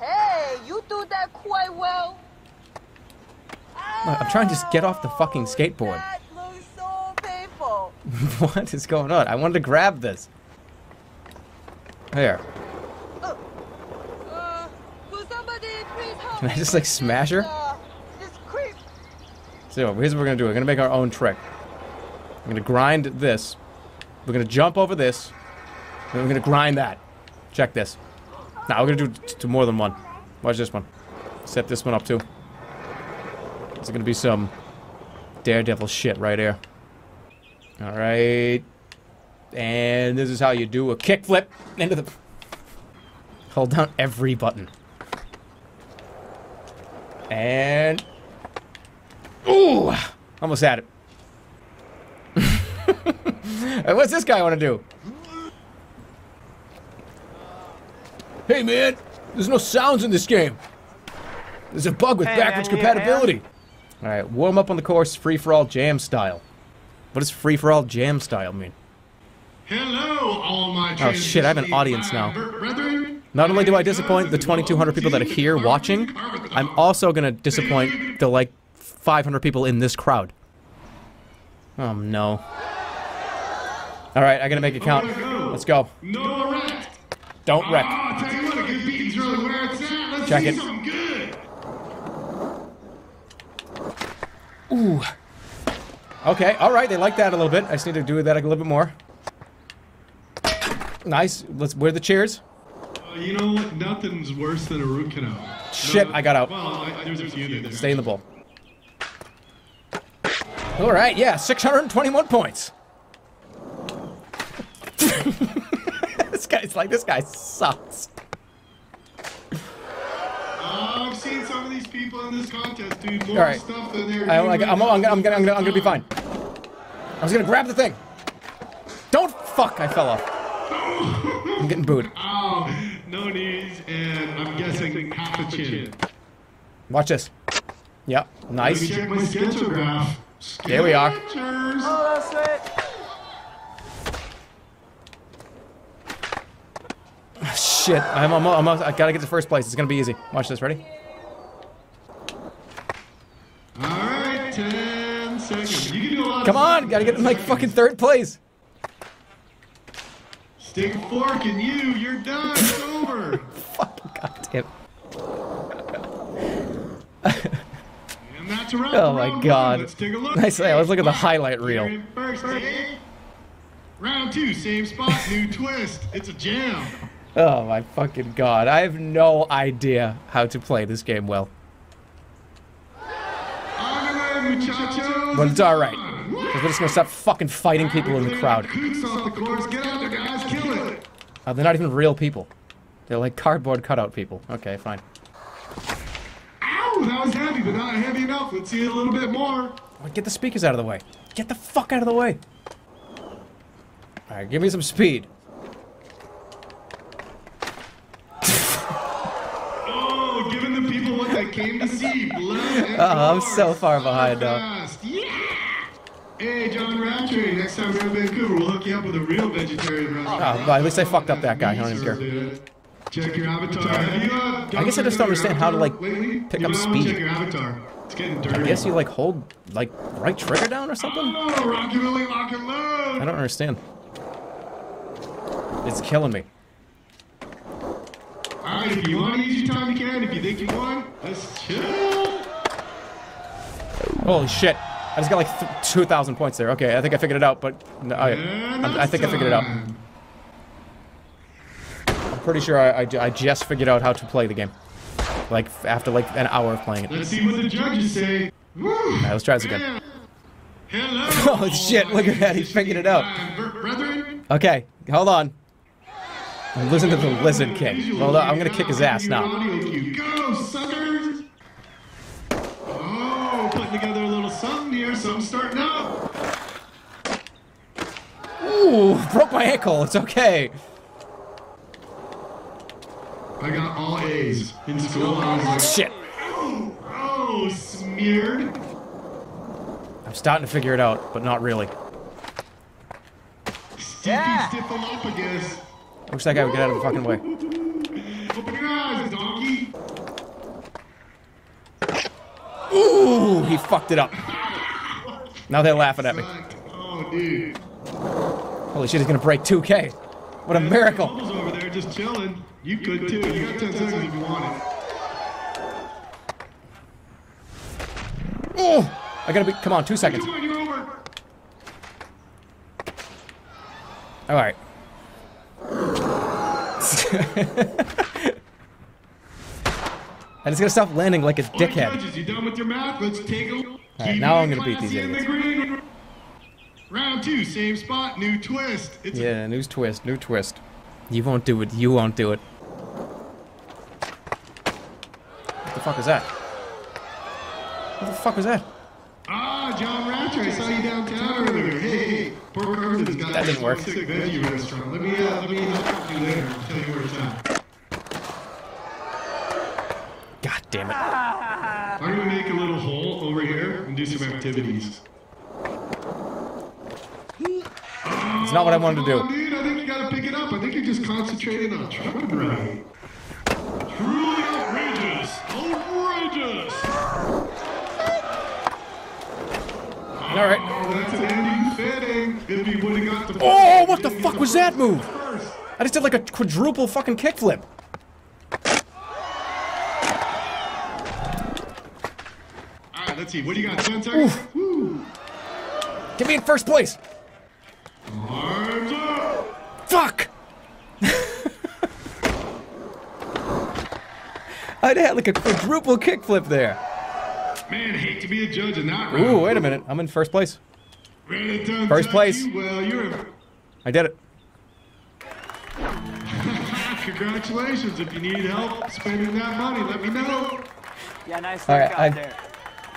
Hey, you do that quite well. I'm trying to just get off the fucking skateboard. That looks so painful. What is going on? I wanted to grab this. Here. Uh, uh, will somebody please help? Can I just like smash her? Uh, so here's what we're gonna do. We're gonna make our own trick. We're gonna grind this. We're gonna jump over this. And we're gonna grind that. Check this. Now nah, we're gonna do t to more than one. Watch this one. Set this one up too. It's gonna be some daredevil shit right here. All right, and this is how you do a kickflip into the. Hold down every button. And ooh, almost had it. What's this guy want to do? Hey man, there's no sounds in this game. There's a bug with hey, backwards compatibility. Man. All right, warm up on the course, free-for-all jam style. What does free-for-all jam style mean? Hello, all my oh shit, I have an audience now. Brethren, Not only do I disappoint the twenty-two hundred people that are here watching, I'm also gonna disappoint the like five hundred people in this crowd. Oh no. All right, I gotta make it count. Let's go. Don't wreck. Check it. Ooh. Okay, all right, they like that a little bit. I just need to do that a little bit more. Nice. Let's. Where are the chairs? Uh, you know what? Nothing's worse than a root canal. Shit, no, I got out. Well, I, there's, there's a few there. Stay in the bowl. All right, yeah, six hundred twenty-one points. This guy's like, this guy sucks. I've seen some of these people in this contest, dude. More All right. stuff than they're I, I, I'm, I'm, I'm, I'm, gonna, I'm, gonna, I'm gonna be fine. I was gonna grab the thing. Don't fuck, I fell off. I'm getting booed. Oh, no knees, and I'm guessing half a chin. Watch this. Yep, nice. Check my sketchograph. There we are. Oh, that's it. Shit, I'm almost, almost, I gotta get to first place. It's gonna be easy. Watch this, ready? Alright, ten seconds. You can do a lot. Come on, gotta get in like fucking third place. Stick a fork in you, you're done, it's over. Fucking goddamn. And that's a wrap. Oh my god. Let's take a look. Nice, let's look at the highlight reel. First, round two, same spot, new twist. It's a jam. Oh my fucking god. I have no idea how to play this game well. But it's alright. We're just gonna stop fucking fighting people in the crowd. Uh, they're not even real people. They're like cardboard cutout people. Okay, fine. Ow! That was heavy, but not heavy enough. Let's see a little bit more. Get the speakers out of the way. Get the fuck out of the way. Alright, give me some speed. Oh, giving the people what they came to see. Blood. Uh-oh, I'm so far behind now. Hey, John Rattray, next time we're in Vancouver, we'll hook you up with a real vegetarian restaurant. Oh, well, at least I fucked up that guy. I don't even care. Check your avatar. I guess I just don't understand how to, like, pick up speed. Check your avatar. It's getting dirty. I guess you, like, hold, like, right trigger down or something? I don't understand. It's killing me. Alright, if you want to use your time, you can. If you think you won, let's chill. Holy shit. I just got like two thousand points there. Okay, I think I figured it out, but no, I, I, I think I figured it out. I'm pretty sure I, I, I just figured out how to play the game. Like, after like an hour of playing it. Let's see what the judges say. Alright, let's try this again. Hello. Oh shit, look at that, he figured it out. Okay, hold on. I'm listening to the Lizard King. Hold on, I'm gonna kick his ass now. Oh, putting together a little something here, something starting up. Ooh, broke my ankle, it's okay. I got all A's in school. Like, shit. Oh, oh, smeared. I'm starting to figure it out, but not really. Yeah. I wish that guy would get out of the fucking way. Open your eyes, donkey. Ooh, he fucked it up. Now they're laughing at me. Oh, dude. Holy shit, he's gonna break two K. What a miracle. Over there just chilling. You could too. You got ten seconds if you want it. Oh, I gotta be. Come on, two seconds. All right. I just gotta stop landing like a dickhead. You done with your math? Let's take a look. All right, now I'm gonna beat these idiots. Round two, same spot, new twist. It's yeah, new twist, new twist. You won't do it. You won't do it. What the fuck is that? What the fuck was that? Ah, John Ratcher, I saw you downtown earlier. Hey, Port Carverton's got that didn't work. Let me uh, let me help you later. I'll tell you where it's at. God damn it. I'm gonna make a little hole over here and do some activities. It's not what I wanted to do. Dude, I think you gotta pick it up. I think you're just concentrating on truck ride. Truly outrageous! Outrageous! Alright. Oh, that's an ending fitting. If he would've got the oh, what the fuck was that move? I just did like a quadruple fucking kickflip. Let's see, what do you got? ten seconds? Woo. Get me in first place! Fuck! I had like a quadruple kickflip there. Man, I hate to be a judge and not. Ooh, wait a minute. I'm in first place. First place. I did it. Congratulations. If you need help spending that money, let me know. Yeah, nice work out there.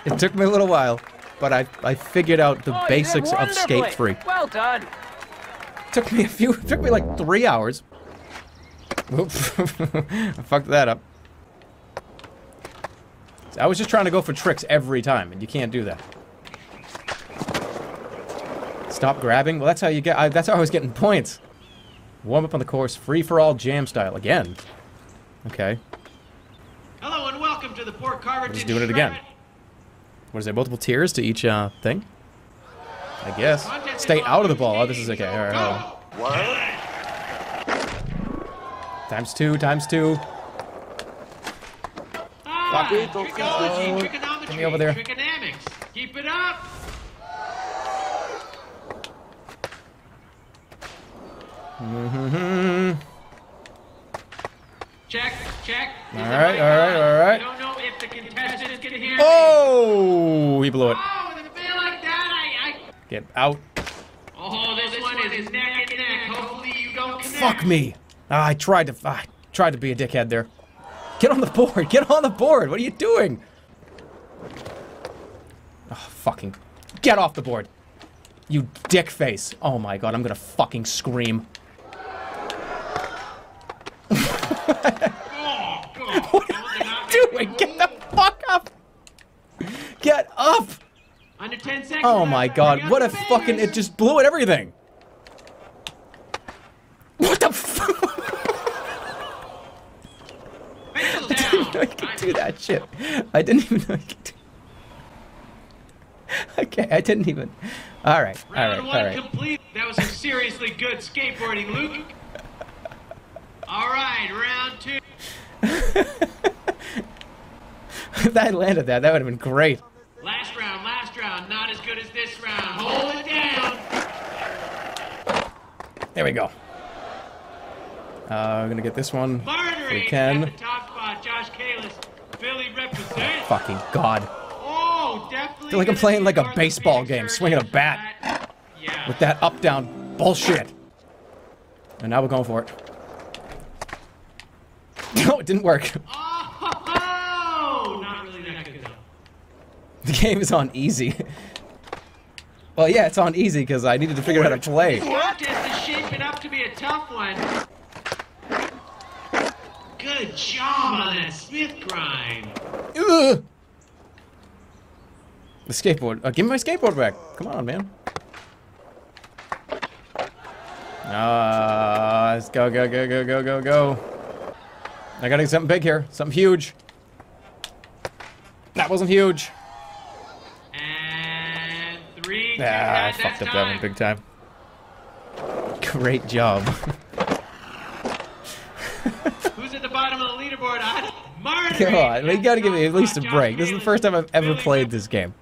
It took me a little while, but I I figured out the oh, basics of Skate three. Well done. Took me a few. Took me like three hours. Oops, I fucked that up. I was just trying to go for tricks every time, and you can't do that. Stop grabbing. Well, that's how you get. I, that's how I was getting points. Warm up on the course, free for all, jam style again. Okay. Hello and welcome to the Port Carverton. He's doing it again. What is there? Multiple tiers to each uh, thing. I guess. Stay out of the ball. Oh, this is okay. All right, all right. What? Times two. Times two. Ah, trichology, trigonometry, get me over there. Trigonomics. Keep it up. Mm-hmm. Check, check. All right, all right, all right. I don't know if the contestant is gonna hear me. Oh, he blew it. Oh, with a bit like that, I, I... Get out. Oh, this, this one, one is neck and neck. Hopefully you don't connect. Fuck me. Ah, I tried to. I tried to be a dickhead there. Get on the board! Get on the board! What are you doing? Oh, fucking... Get off the board! You dick face! Oh my god, I'm gonna fucking scream. What are you doing? Get the fuck up! Get up! Under ten seconds. Oh my god, what a fucking... It just blew at everything! What the fuck? I can do that shit. I didn't even know I could do that. Okay, I didn't even. Alright, alright, alright. Complete. That was a seriously good skateboarding, Luke. Alright, round two. If I landed that, that would have been great. Last round, last round. Not as good as this round. Hold it down. There we go. Uh, I'm gonna get this one. If we can. Josh Kalis, Philly represents. Oh, fucking god. Oh, definitely. I feel like I'm playing like a baseball game, swinging a bat. That. Yeah. With that up-down bullshit. And now we're going for it. No, it didn't work. Oh, not really that good though. The game is on easy. Well, yeah, it's on easy because I needed to figure out how to play. This is shaping up to be a tough one. Good job on that Smith grind. Ugh. The skateboard. Uh, give me my skateboard back. Come on, man. Ah, uh, let's go, go, go, go, go, go, go. I gotta get something big here. Something huge. That wasn't huge. And three. Ah, I fucked up that one big time. Great job. Come on, you gotta give me at least a break. This is the first time I've ever played this game.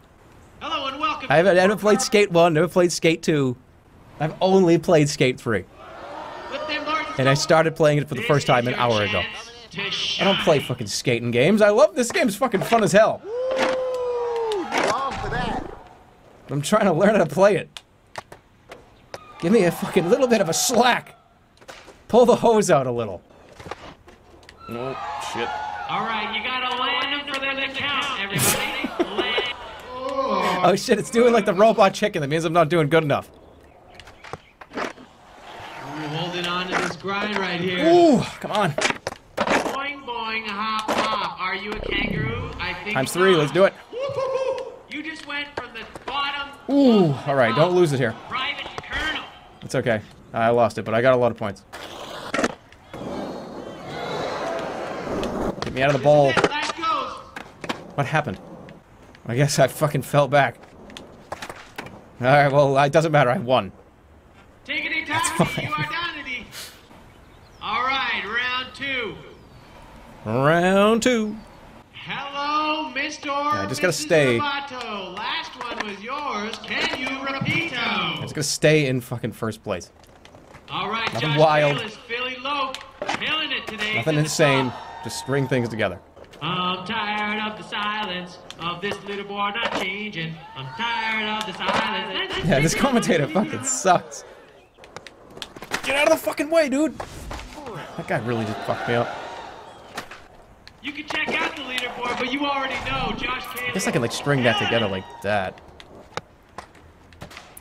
Hello and welcome. I haven't, I haven't played Skate one, never played Skate two. I've only played Skate three. And I started playing it for the first time an hour ago. I don't play fucking skating games. I love this game. It's fucking fun as hell. I'm trying to learn how to play it. Give me a fucking little bit of a slack. Pull the hose out a little. Oh, shit. All right, you gotta land them for them to count, everybody. Land. Oh. Oh shit, it's doing like the robot chicken. That means I'm not doing good enough. Ooh, holding on to this grind right here. Ooh, come on. Boing, boing, hop, hop. Are you a kangaroo? I think times three, not. Let's do it. You just went from the bottom. Ooh, all right, don't lose it here. Private Colonel. It's okay. I lost it, but I got a lot of points. Get me out of the ball. What happened? I guess I fucking fell back. Alright, well, it doesn't matter. I won. Take it in time. You are done. Alright, round two. Round two. Hello, Mister. Yeah, I just gotta stay. Last one was yours. Can you It's gonna stay in fucking first place. All right, nothing Josh wild. Kalis, Philly low, killing it today. Nothing to insane. Just string things together. I'm tired of the silence of this leaderboard not changing. I'm tired of the silence. Yeah, this commentator fucking sucks. Get out of the fucking way, dude. That guy really just fucked me up. You can check out the leaderboard, but you already know Josh Kalis. I guess I can like string that together like that.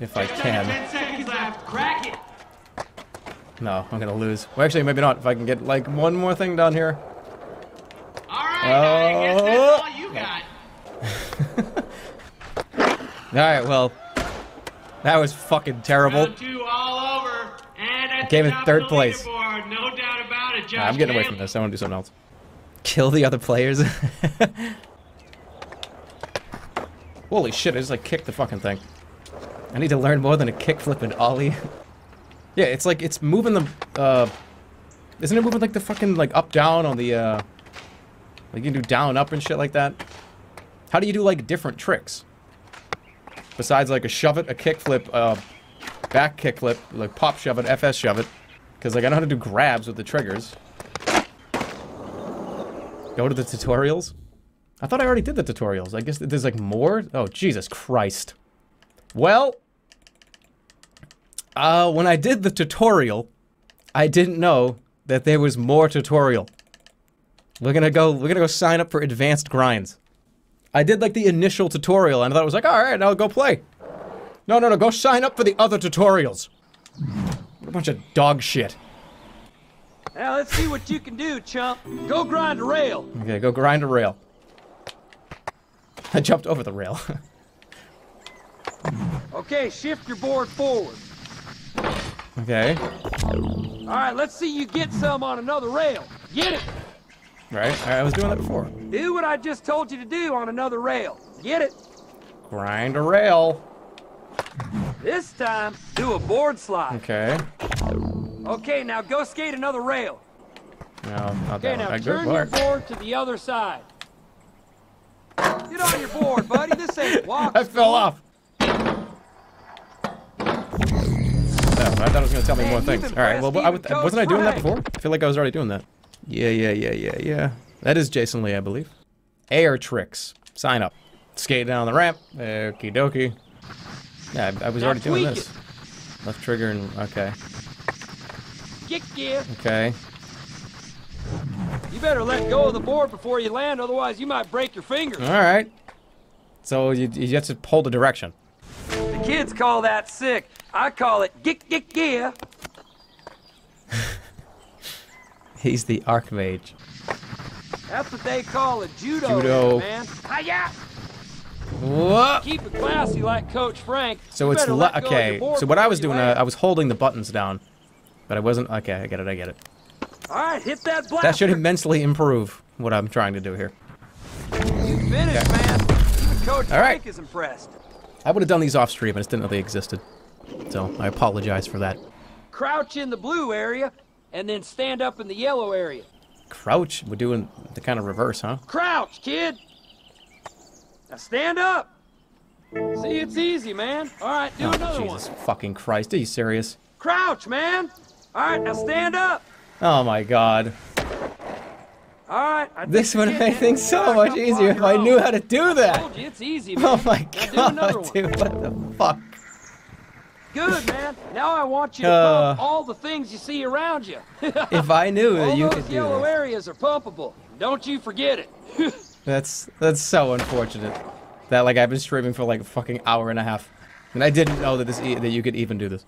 If I can. Ten seconds left. Crack it. No, I'm gonna lose. Well, actually, maybe not. If I can get like one more thing down here. All right. Oh. I guess that's all you got. All right. Well, that was fucking terrible. Round two all over, and at came in third place. No doubt about it, Josh. Nah, I'm getting away from this. I want to do something else. Kill the other players. Holy shit! I just like kicked the fucking thing. I need to learn more than a kickflip and ollie. Yeah, it's like, it's moving the, uh, isn't it moving like the fucking, like, up-down on the, uh, like, you can do down-up and shit like that? How do you do, like, different tricks? Besides, like, a shove-it, a kickflip, uh, back kickflip, like, pop shove-it, F S shove-it. Because, like, I know how to do grabs with the triggers. Go to the tutorials? I thought I already did the tutorials. I guess there's, like, more? Oh, Jesus Christ. Well, uh, when I did the tutorial, I didn't know that there was more tutorial. We're gonna go, we're gonna go sign up for advanced grinds. I did like the initial tutorial and I thought it was like, all right, I'll go play. No, no, no, go sign up for the other tutorials. What a bunch of dog shit. Now let's see what you can do, chump. Go grind a rail. Okay, go grind a rail. I jumped over the rail. Okay, shift your board forward. Okay. All right, let's see you get some on another rail. Get it. Right, all right, I was doing that before. Do what I just told you to do on another rail. Get it. Grind a rail. This time, do a board slide. Okay. Okay, now go skate another rail. No, not that one. Okay, now turn your board to the other side. Get on your board, buddy. This ain't walk. I fell off. I thought it was going to tell me Man, more things. Alright, well, I, I, wasn't I doing that before? I feel like I was already doing that. Yeah, yeah, yeah, yeah, yeah. That is Jason Lee, I believe. Air tricks. Sign up. Skate down the ramp. Okie dokie. Yeah, I, I was now already doing this. It. Left trigger and... okay. Kick gear. Okay. You better let go of the board before you land, otherwise you might break your finger. Alright. So you, you have to hold the direction. The kids call that sick. I call it Gick Gick Gear. He's the Archmage. That's what they call it, judo, judo. Man. Hiya! Whoa. Keep it classy like Coach Frank. So you it's le okay. So what I was doing, uh, I was holding the buttons down, but I wasn't. Okay, I get it. I get it. All right, hit that blaster. That should immensely improve what I'm trying to do here. You finished, okay. Man. Even Coach Frank right. is impressed. I would have done these off stream, but I just didn't know they existed. So, I apologize for that. Crouch in the blue area, and then stand up in the yellow area. Crouch? We're doing the kind of reverse, huh? Crouch, kid! Now stand up! See, it's easy, man. Alright, do oh, another Jesus one. Jesus fucking Christ, are you serious? Crouch, man! Alright, now stand up! Oh my god. Alright, I This would make things so much easier if I knew how to do that! I told you, it's easy, man. Oh my now god, dude, what the fuck? Good, man. Now I want you to uh, pump all the things you see around you. If I knew that you could do that. All those yellow areas are pumpable. Don't you forget it. that's that's so unfortunate. That like I've been streaming for like a fucking hour and a half, and I didn't know that this e that you could even do this.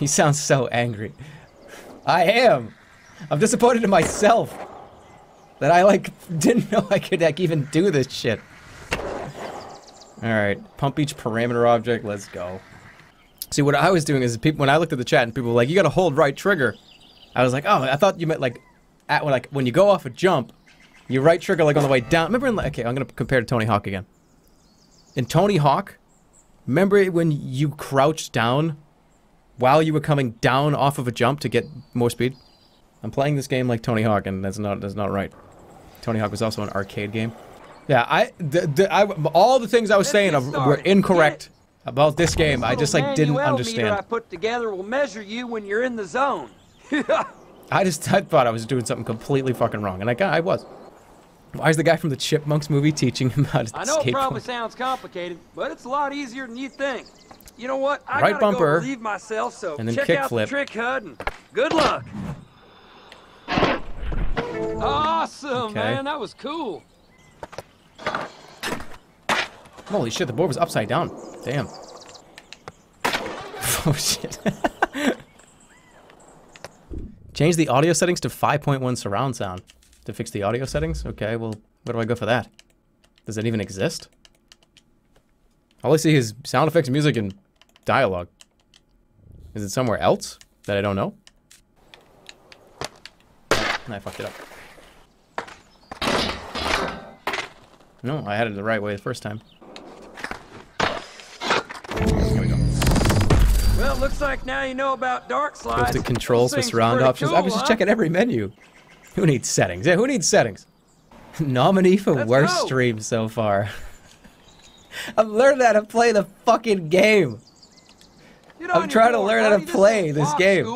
He sounds so angry. I am. I'm disappointed in myself that I like didn't know I could like even do this shit. Alright, pump each parameter object, let's go. See, what I was doing is, people, when I looked at the chat and people were like, you gotta hold right trigger. I was like, oh, I thought you meant like, at when, like, when you go off a jump, you right trigger like on the way down. Remember in, like, okay, I'm gonna compare to Tony Hawk again. In Tony Hawk, remember when you crouched down while you were coming down off of a jump to get more speed? I'm playing this game like Tony Hawk and that's not, that's not right. Tony Hawk was also an arcade game. Yeah, I, the, the, I, all the things I was Let's saying were incorrect about this game. I just like didn't understand. I put together will measure you when you're in the zone. I just I thought I was doing something completely fucking wrong, and I got I was. Why is the guy from the Chipmunks movie teaching him how to skateboard? I know it probably sounds complicated, but it's a lot easier than you think. You know what? I right bumper, go leave myself, so and then check kick out flip. The trick, Hud, and good luck. Awesome, okay. Man. That was cool. Holy shit, the board was upside down. Damn. Oh, shit. Change the audio settings to five point one surround sound. To fix the audio settings? Okay, well, where do I go for that? Does it even exist? All I see is sound effects, music, and dialogue. Is it somewhere else that I don't know? And I fucked it up. No, I had it the right way the first time. Here we go. Well, looks like now you know about dark slides. Goes to controls for surround options. Cool, I was just huh? checking every menu. Who needs settings? Yeah, who needs settings? Nominee for Let's worst go. Stream so far. I've learned how to play the fucking game. I'm trying to learn how to play this game.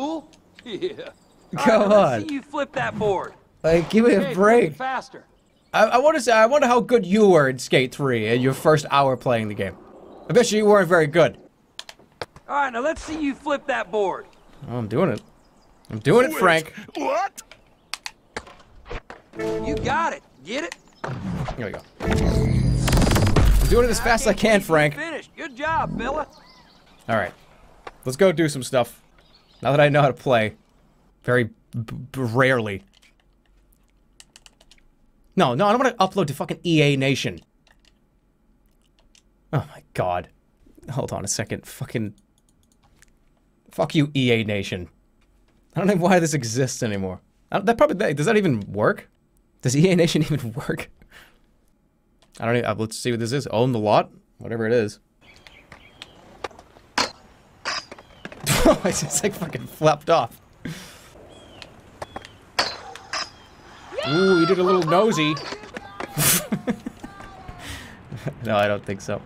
Yeah. Come on. See you flip that board. Like, give me a break. Faster. I, I want to say, I wonder how good you were in Skate three in your first hour playing the game. I bet you you weren't very good. All right, now let's see you flip that board. Oh, I'm doing it. I'm doing Wait, it, Frank. What? You got it. Get it? Here we go. I'm doing it as fast as I can, Frank. Finished. Good job, fella. All right. Let's go do some stuff. Now that I know how to play. Very b b rarely. No, no, I don't want to upload to fucking E A Nation. Oh, my God. Hold on a second. Fucking... Fuck you, E A Nation. I don't know why this exists anymore. That probably that, does that even work? Does E A Nation even work? I don't even. Let's see what this is. Own the lot, whatever it is. It's just like fucking flapped off. Ooh, you did a little nosy. No, I don't think so.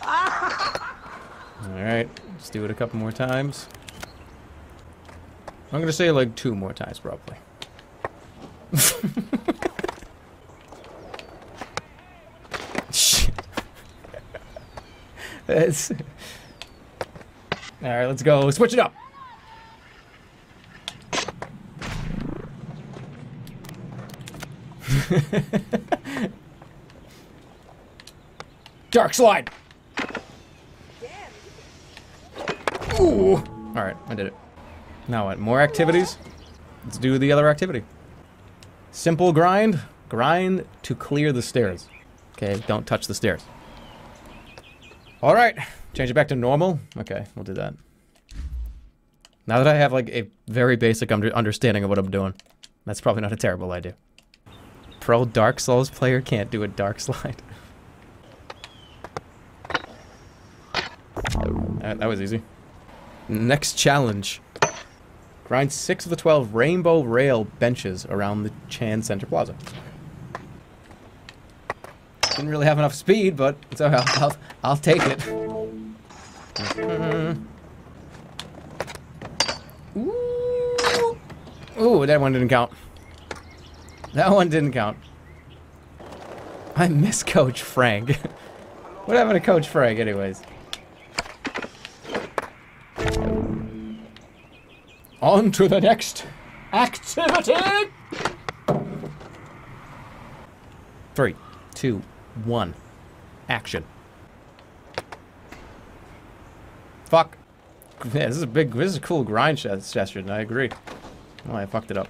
All right, let's do it a couple more times. I'm gonna say like two more times, probably. Shit. That's... All right, let's go. Switch it up. Dark slide. Ooh. All right, I did it. Now what, more activities? Let's do the other activity. Simple grind. Grind to clear the stairs. Okay, don't touch the stairs. All right, change it back to normal. Okay, we'll do that. Now that I have like a very basic under understanding of what I'm doing, that's probably not a terrible idea. Pro Dark Souls player can't do a dark slide. That, that was easy. Next challenge. Grind six of the twelve rainbow rail benches around the Chan Center Plaza. Didn't really have enough speed, but it's okay. I'll, I'll, I'll take it. Mm-hmm. Ooh. Ooh, that one didn't count. That one didn't count. I miss Coach Frank. What happened to Coach Frank, anyways? On to the next activity! Three, two, one, action. Fuck. Yeah, this is a big, this is a cool grind session, I agree. Oh, I fucked it up.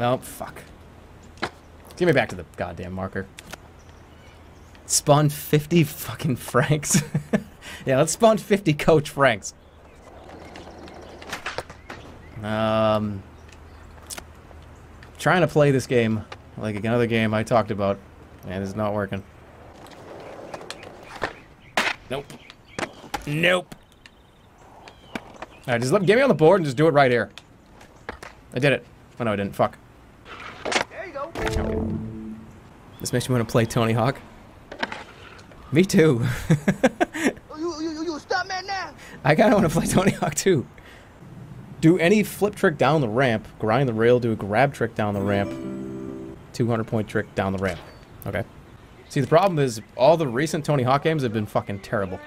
Oh, fuck. Get me back to the goddamn marker. Spawn fifty fucking Franks. Yeah, let's spawn fifty Coach Franks. Um, trying to play this game like another game I talked about, and it's not working. Nope. Nope. Alright, just let, get me on the board and just do it right here. I did it. Oh, no, I didn't. Fuck. There you go. Okay. This makes me want to play Tony Hawk. Me too. you, you, you a stuntman now? I kind of want to play Tony Hawk too. Do any flip trick down the ramp, grind the rail, do a grab trick down the ramp, two hundred point trick down the ramp. Okay. See, the problem is all the recent Tony Hawk games have been fucking terrible.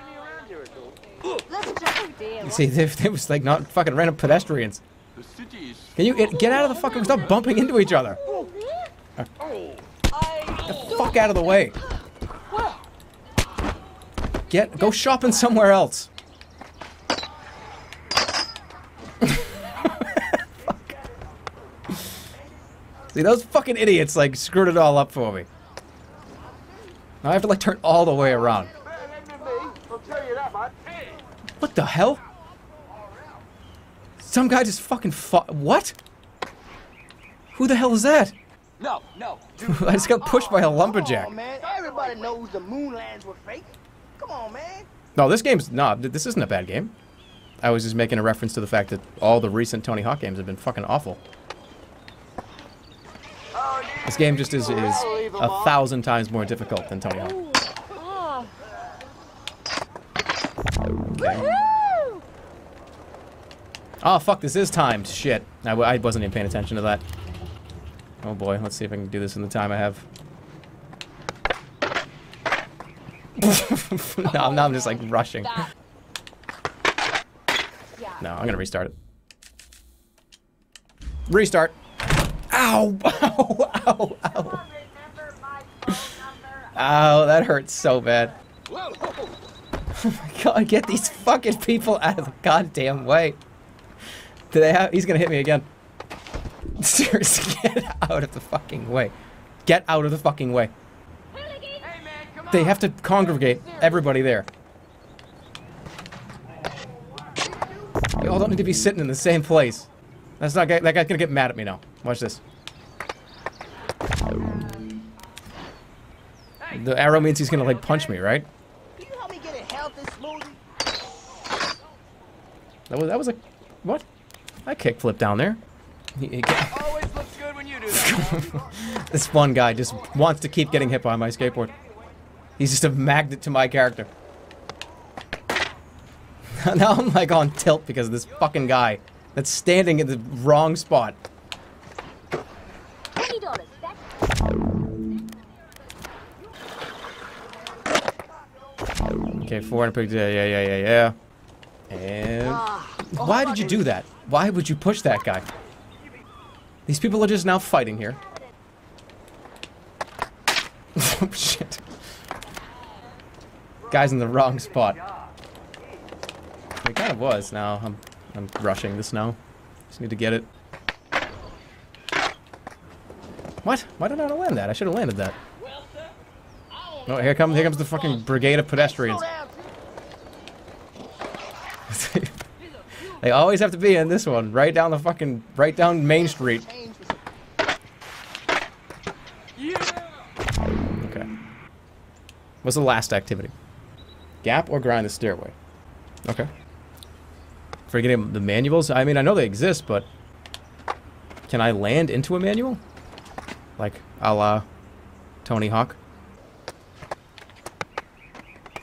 See, they, they was like not fucking random pedestrians. Can you get out of the fucking? Stop bumping into each other. Get the fuck out of the way. Get go shopping somewhere else. Fuck. See, those fucking idiots like screwed it all up for me. Now I have to like turn all the way around. What the hell? Some guy just fucking fought. What? Who the hell is that? No, no. I just got pushed by a lumberjack. Come on, man. Everybody knows the moonlands were fake. Come on, man. No, this game's not. This isn't a bad game. I was just making a reference to the fact that all the recent Tony Hawk games have been fucking awful. This game just is, is a thousand times more difficult than Tony Hawk. Okay. Oh fuck, this is timed. Shit. I, I wasn't even paying attention to that. Oh boy, let's see if I can do this in the time I have. No, now I'm just like rushing. No, I'm gonna restart it. Restart! Ow! Ow! Ow! Ow! Ow, that hurts so bad. Oh my god, get these fucking people out of the goddamn way. Do they have- he's gonna hit me again. Seriously, get out of the fucking way. Get out of the fucking way. Hey man, come on. They have to congregate everybody there. They all don't need to be sitting in the same place. That's not- that guy's gonna get mad at me now. Watch this. The arrow means he's gonna like punch me, right? Can you help me get a healthy smoothie? That was- that was a- what? I kickflip down there. He, he always looks good when you do that. This one guy just wants to keep getting hit by my skateboard. He's just a magnet to my character. Now I'm like on tilt because of this fucking guy that's standing in the wrong spot. Okay, four and a pick. Yeah, yeah, yeah, yeah, yeah. And. Why did you do that? Why would you push that guy? These people are just now fighting here. Oh, shit. Guy's in the wrong spot. It kind of was. Now I'm, I'm rushing this now. Just need to get it. What? Why did I not land that? I should have landed that. Oh, here comes, here comes the fucking brigade of pedestrians. They always have to be in this one, right down the fucking, right down Main Street. Okay. What's the last activity? Gap or grind the stairway? Okay. Forgetting the manuals? I mean, I know they exist, but... Can I land into a manual? Like, a la... Tony Hawk?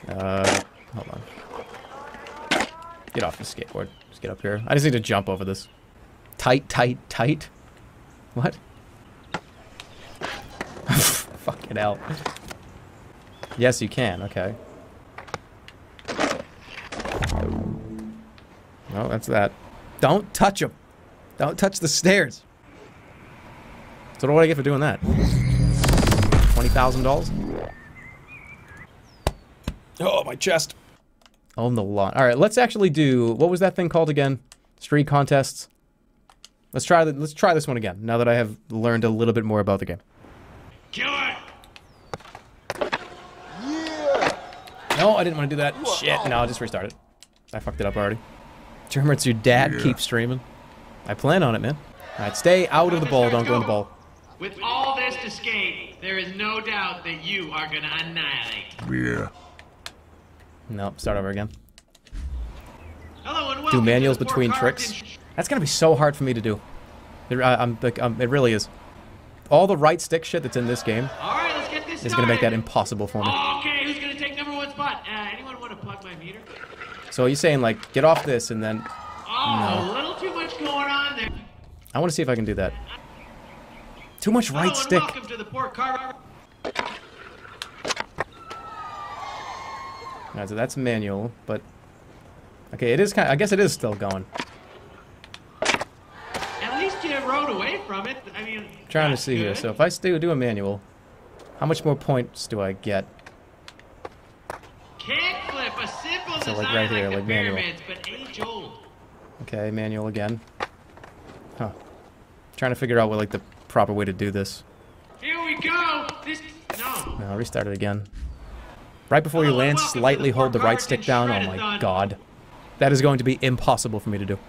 Uh, hold on. Get off the skateboard. Just get up here. I just need to jump over this. Tight, tight, tight. What? Fucking hell. Yes, you can. Okay. Oh, that's that. Don't touch him. Don't touch the stairs. So what do I get for doing that? twenty thousand dollars? Oh, my chest. On the lawn. All right, let's actually do, what was that thing called again? Street contests. Let's try the, let's try this one again. Now that I have learned a little bit more about the game. Kill it! Yeah. No, I didn't want to do that. Whoa. Shit. No, I'll just restart it. I fucked it up already. German, it's your dad. Yeah. Keep streaming. I plan on it, man. All right, stay out of the bowl. Don't go in the bowl. With all this to skate, there is no doubt that you are gonna annihilate. Yeah. Nope, start over again. Hello, do manuals between tricks. That's gonna be so hard for me to do. It, I, I'm, I'm, it really is. All the right stick shit that's in this game. All right, let's get is going to make that impossible for me. Okay, who's going to take number one spot? Uh, anyone want to plug my meter? So he's saying, like, get off this and then... Oh, no. A little too much going on there. I want to see if I can do that. Too much right oh, stick. Welcome to the Port Carverton. All right, so that's manual, but... Okay, it is kind of, I guess it is still going. At least you rode away from it. I mean, trying to see good. Here. So if I still do a manual, how much more points do I get? Kickflip, a simple so like right here, like, like manual. But age old. Okay, manual again. Huh. Trying to figure out what like the proper way to do this. Here we go. This no. No, restart it again. Right before you land, slightly hold the right stick down. Oh my god. That is going to be impossible for me to do.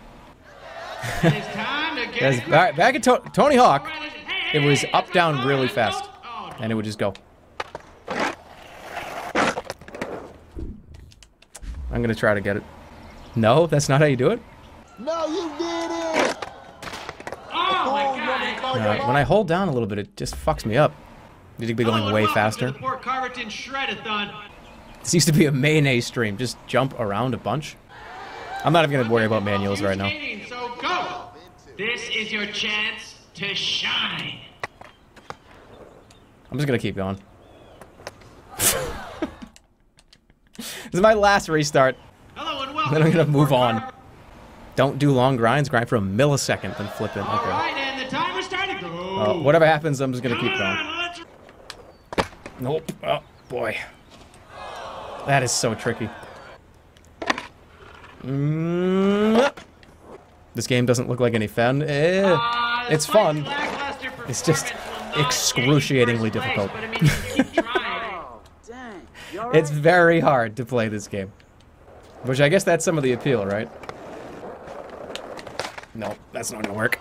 It's time to get it. All right, back at to Tony Hawk, hey, it was hey, up, down really fast, oh, no. and it would just go. I'm gonna try to get it. No, that's not how you do it? No, you did it! Oh, oh my god! All right, when I hold down a little bit, it just fucks me up. You need to be going oh, way faster. Port Carverton Shred-a-thon. This used to be a mayonnaise stream, just jump around a bunch. I'm not even going to worry about manuals right now. So go. This is your chance to shine. I'm just going to keep going. This is my last restart. Hello and welcome. Then I'm going to move on. Don't do long grinds. Grind for a millisecond, then flip it. Okay. All right, and the timer started. Uh, whatever happens, I'm just going to keep going. Nope. Oh, boy. That is so tricky. Mm-hmm. This game doesn't look like any fun. Eh, uh, it's fun. It's just excruciatingly difficult. Place, I mean, you keep oh, dang. Right? It's very hard to play this game. Which I guess that's some of the appeal, right? No, that's not gonna work.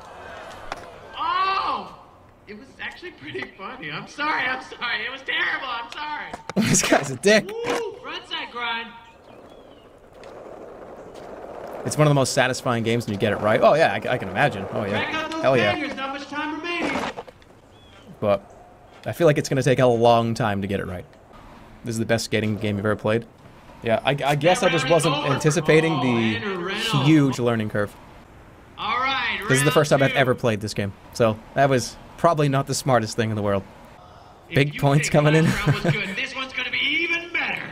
Oh! It was actually pretty funny. I'm sorry, I'm sorry. It was terrible, I'm sorry. This guy's a dick. Woo, frontside grind. It's one of the most satisfying games when you get it right. Oh yeah, I, I can imagine. Oh yeah, hell yeah. Not much time remaining. But I feel like it's gonna take a long time to get it right. This is the best skating game you've ever played. Yeah, I, I guess I just wasn't anticipating oh, the huge learning curve. All right. This is the first time two. I've ever played this game, so that was probably not the smartest thing in the world. If Big points coming in. This one's gonna be even better.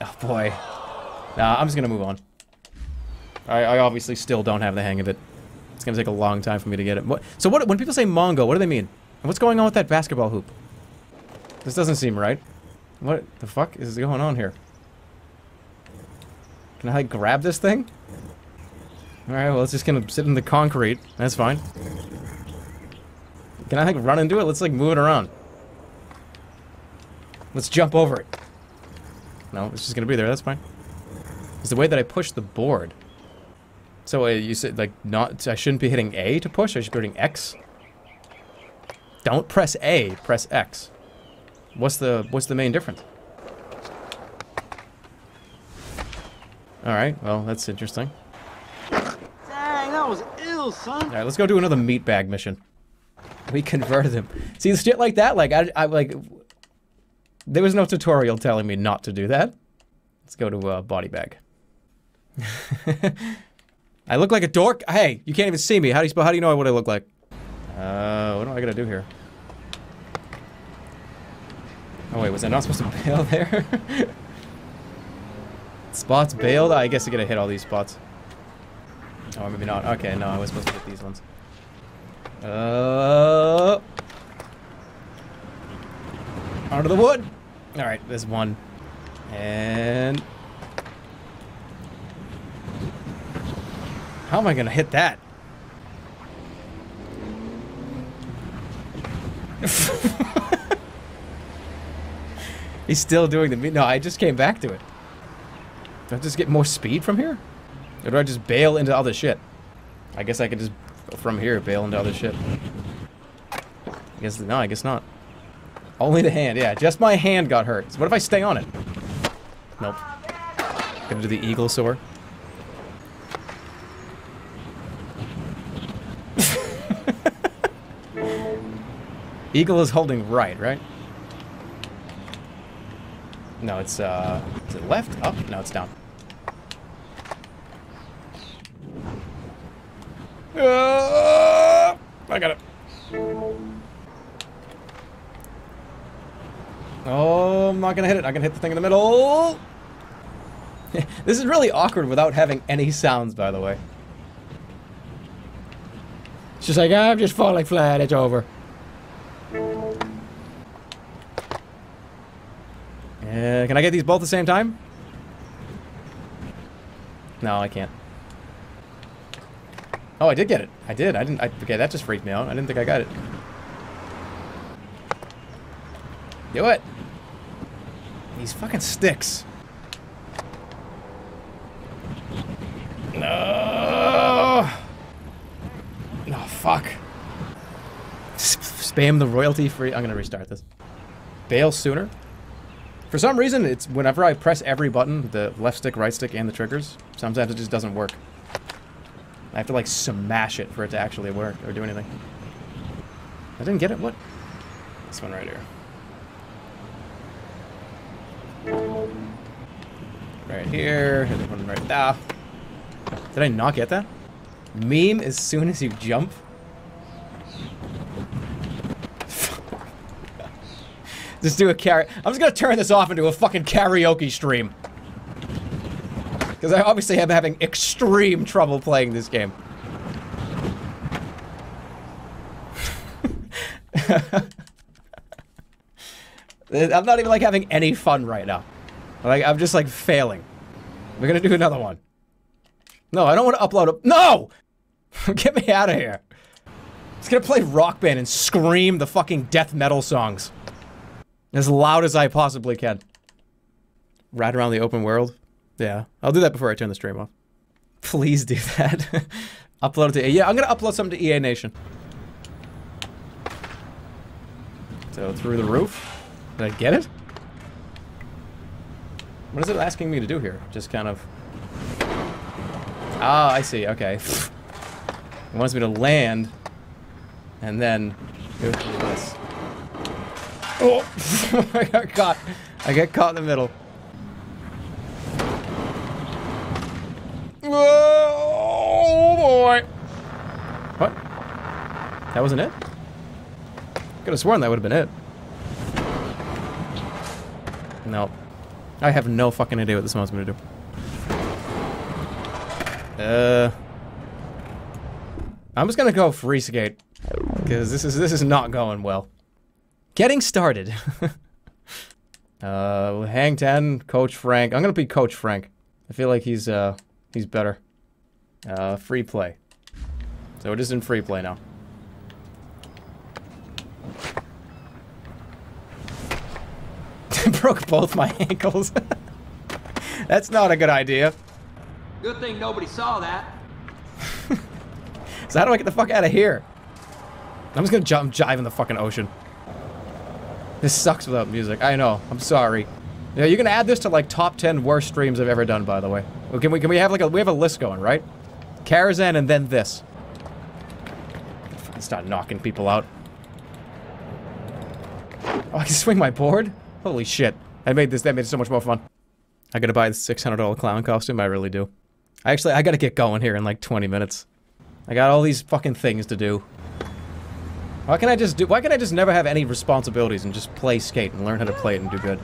Oh boy. Nah, I'm just gonna move on. I, I obviously still don't have the hang of it. It's gonna take a long time for me to get it. What, so what? When people say Mongo, what do they mean? And what's going on with that basketball hoop? This doesn't seem right. What the fuck is going on here? Can I like, grab this thing? All right, well it's just gonna sit in the concrete. That's fine. Can I like run into it? Let's like move it around. Let's jump over it. No, it's just gonna be there. That's fine. It's the way that I push the board. So uh, you said like not I shouldn't be hitting A to push, I should be hitting X. Don't press A, press X. What's the what's the main difference? Alright, well that's interesting. Dang, that was ill, son. Alright, let's go do another meatbag mission. We converted him. See shit like that, like I I like there was no tutorial telling me not to do that. Let's go to uh body bag. I look like a dork? Hey, you can't even see me. How do you how do you know what I look like? Uh, what am I gonna do here? Oh wait, was I not supposed to bail there? Spots bailed? I guess I gotta hit all these spots. Oh, maybe not. Okay, no, I was supposed to hit these ones. Uh, onto the wood! Alright, there's one. And... How am I gonna hit that? He's still doing the meat. No, I just came back to it. Do I just get more speed from here? Or do I just bail into other shit? I guess I could just, from here, bail into other shit. I guess, no, I guess not. Only the hand, yeah. Just my hand got hurt. So what if I stay on it? Nope. Gonna do the eagle soar. Eagle is holding right, right? No, it's uh, is it left? Up? No, it's down. Uh, I got it. Oh, I'm not gonna hit it. I can hit the thing in the middle. This is really awkward without having any sounds, by the way. It's just like, I'm just falling flat, it's over. Uh, can I get these both at the same time? No, I can't. Oh, I did get it. I did. I didn't. I, okay, that just freaked me out. I didn't think I got it. Do it. These fucking sticks. No. Oh, fuck. Spam the royalty free. I'm gonna restart this. Bail sooner. For some reason, it's whenever I press every button, the left stick, right stick, and the triggers, sometimes it just doesn't work. I have to, like, smash it for it to actually work or do anything. I didn't get it? What? This one right here. Right here. Here's one right there. Did I not get that? Meme as soon as you jump. Just do a karaoke. I'm just gonna turn this off into a fucking karaoke stream. Because I obviously am having extreme trouble playing this game. I'm not even like having any fun right now. Like, I'm just like failing. We're gonna do another one. No, I don't want to upload a- No! Get me out of here. Just gonna play Rock Band and scream the fucking death metal songs. As loud as I possibly can. Ride around the open world. Yeah, I'll do that before I turn the stream off. Please do that. Upload it to E A. Yeah, I'm gonna upload something to E A Nation. So, through the roof. Did I get it? What is it asking me to do here? Just kind of... Ah, I see, okay. It wants me to land. And then... Go through this. Oh! I got caught. I got caught in the middle. Oh boy! What? That wasn't it? Could have sworn that would have been it. No. I have no fucking idea what this one's gonna do. Uh. I'm just gonna go free skate. Because this is this is not going well. Getting started. uh, Hang ten, Coach Frank. I'm gonna be Coach Frank. I feel like he's uh he's better. Uh, free play. So it is in free play now. I broke both my ankles. That's not a good idea. Good thing nobody saw that. So how do I get the fuck out of here? I'm just gonna jump, jive in the fucking ocean. This sucks without music. I know. I'm sorry. Yeah, you're gonna add this to like top ten worst streams I've ever done, by the way. Well, can we can we have like a we have a list going, right? Karazhan and then this. Fucking start knocking people out. Oh, I can swing my board? Holy shit! I made this. That made it so much more fun. I gotta buy the six hundred dollar clown costume. I really do. I actually I gotta get going here in like twenty minutes. I got all these fucking things to do. Why can I just do- why can I just never have any responsibilities and just play skate and learn how to play it and do good?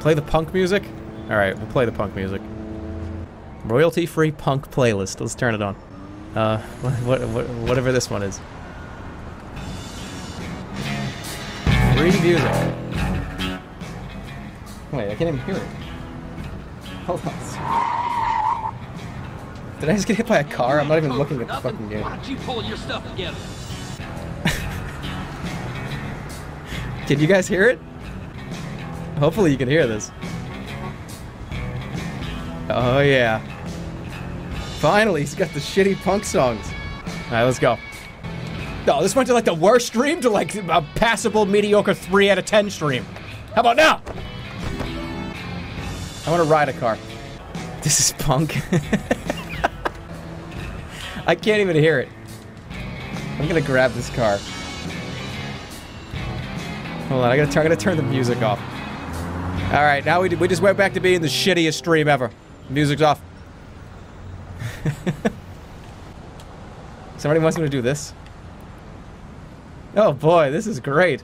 Play the punk music? Alright, we'll play the punk music. Royalty-free punk playlist. Let's turn it on. Uh, what, what, what, whatever this one is. Free music. Wait, I can't even hear it. Hold on. Did I just get hit by a car? I'm not even looking at the fucking game. Why don't you pull your stuff together? Can you guys hear it? Hopefully you can hear this. Oh yeah. Finally, he's got the shitty punk songs. Alright, let's go. No, this went to like the worst stream to like a passable, mediocre three out of ten stream. How about now? I want to ride a car. This is punk. I can't even hear it. I'm gonna grab this car. Hold on, I gotta turn, I gotta turn the music off. All right, now we, we just went back to being the shittiest stream ever. Music's off. Somebody wants me to do this. Oh boy, this is great.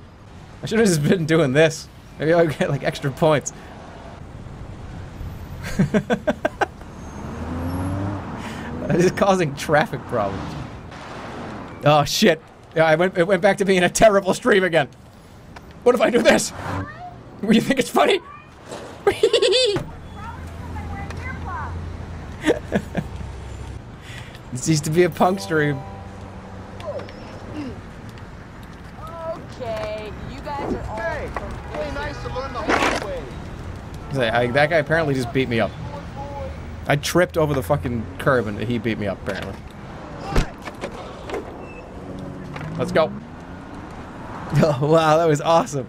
I should have just been doing this. Maybe I'll get like extra points. This is causing traffic problems. Oh shit. Yeah, I went, it went back to being a terrible stream again. What if I do this? Do you think it's funny? This used to be a punk stream. Okay, you guys are all hey, really nice to learn the hard way. I, that guy apparently just beat me up. I tripped over the fucking curb and he beat me up apparently. Let's go. Oh, wow, that was awesome.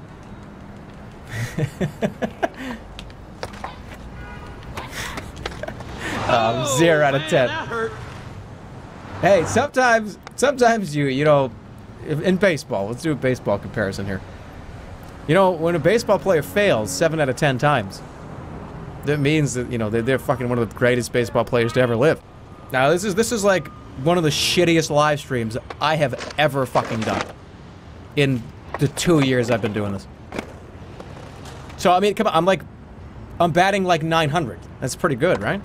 um, zero out of ten. Hey, sometimes, sometimes you, you know, in baseball, let's do a baseball comparison here. You know, when a baseball player fails seven out of ten times, that means that, you know, they're, they're fucking one of the greatest baseball players to ever live. Now, this is, this is like one of the shittiest live streams I have ever fucking done in the two years I've been doing this. So, I mean, come on, I'm like, I'm batting like nine hundred. That's pretty good, right?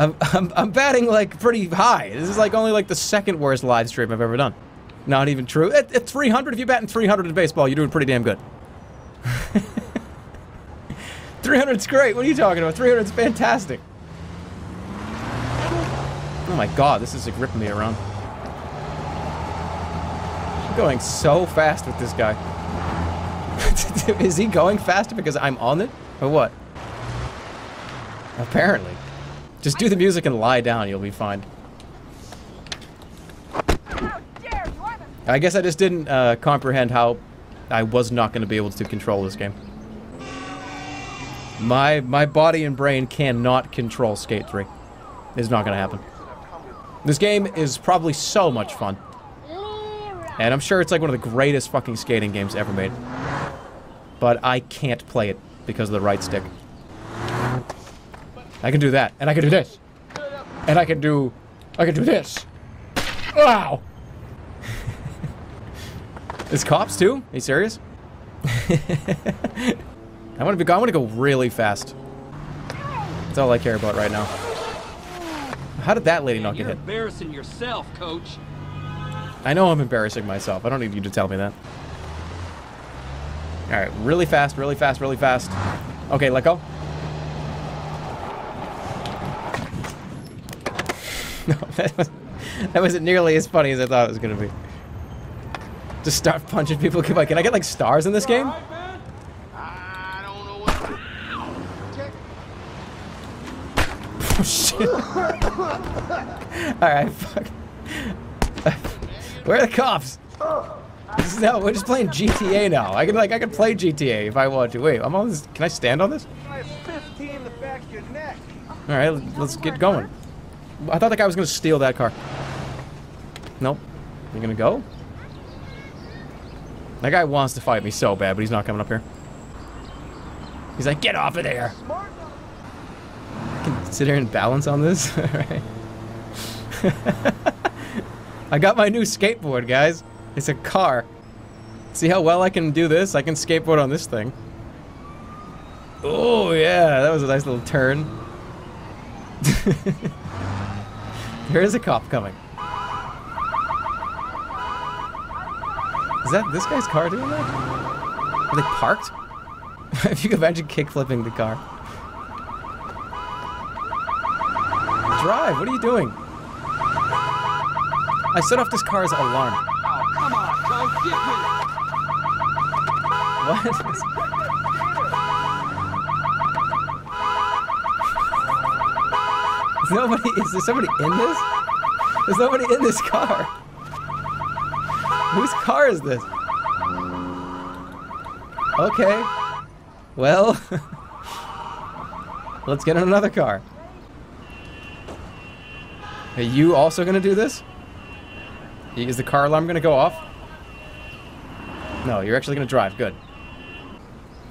I'm, I'm, I'm batting like pretty high. This is like only like the second worst live stream I've ever done. Not even true. At, at three hundred, if you're batting three hundred in baseball, you're doing pretty damn good. three hundred's great. What are you talking about? three hundred's fantastic. Oh my god, this is like ripping me around. I'm going so fast with this guy. Is he going faster because I'm on it? Or what? Apparently. Just do the music and lie down, you'll be fine. I guess I just didn't uh, comprehend how I was not going to be able to control this game. My my body and brain cannot control Skate three. It's not going to happen. This game is probably so much fun. And I'm sure it's like one of the greatest fucking skating games ever made. But I can't play it because of the right stick. I can do that, and I can do this, and I can do, I can do this. Wow! It's cops too? Are you serious? I want to be. I want to go really fast. That's all I care about right now. How did that lady Man, not get you're hit? Embarrassing yourself, Coach. I know I'm embarrassing myself. I don't need you to tell me that. All right, really fast, really fast, really fast. Okay, let go. No, that, was, that wasn't nearly as funny as I thought it was gonna be. Just start punching people. Can I, can I get like stars in this game? Right, I don't know what. Oh shit! All right, fuck. Where are the cops? This is, no, we're just playing G T A now. I can like I can play G T A if I want to. Wait, I'm on this. Can I stand on this? All right, let's get going. I thought the guy was gonna steal that car. Nope. You're gonna go? That guy wants to fight me so bad, but he's not coming up here. He's like, get off of there! I can sit here and balance on this? Alright. I got my new skateboard, guys. It's a car. See how well I can do this? I can skateboard on this thing. Oh, yeah! That was a nice little turn. There is a cop coming. Is that this guy's car doing that? Are they parked? If you could imagine kickflipping the car. Drive, what are you doing? I set off this car's alarm. Oh, come on, don't get me. What is this? Nobody, is there somebody in this? There's nobody in this car. Whose car is this? Okay. Well, let's get in another car. Are you also gonna do this? Is the car alarm gonna go off? No, you're actually gonna drive. Good.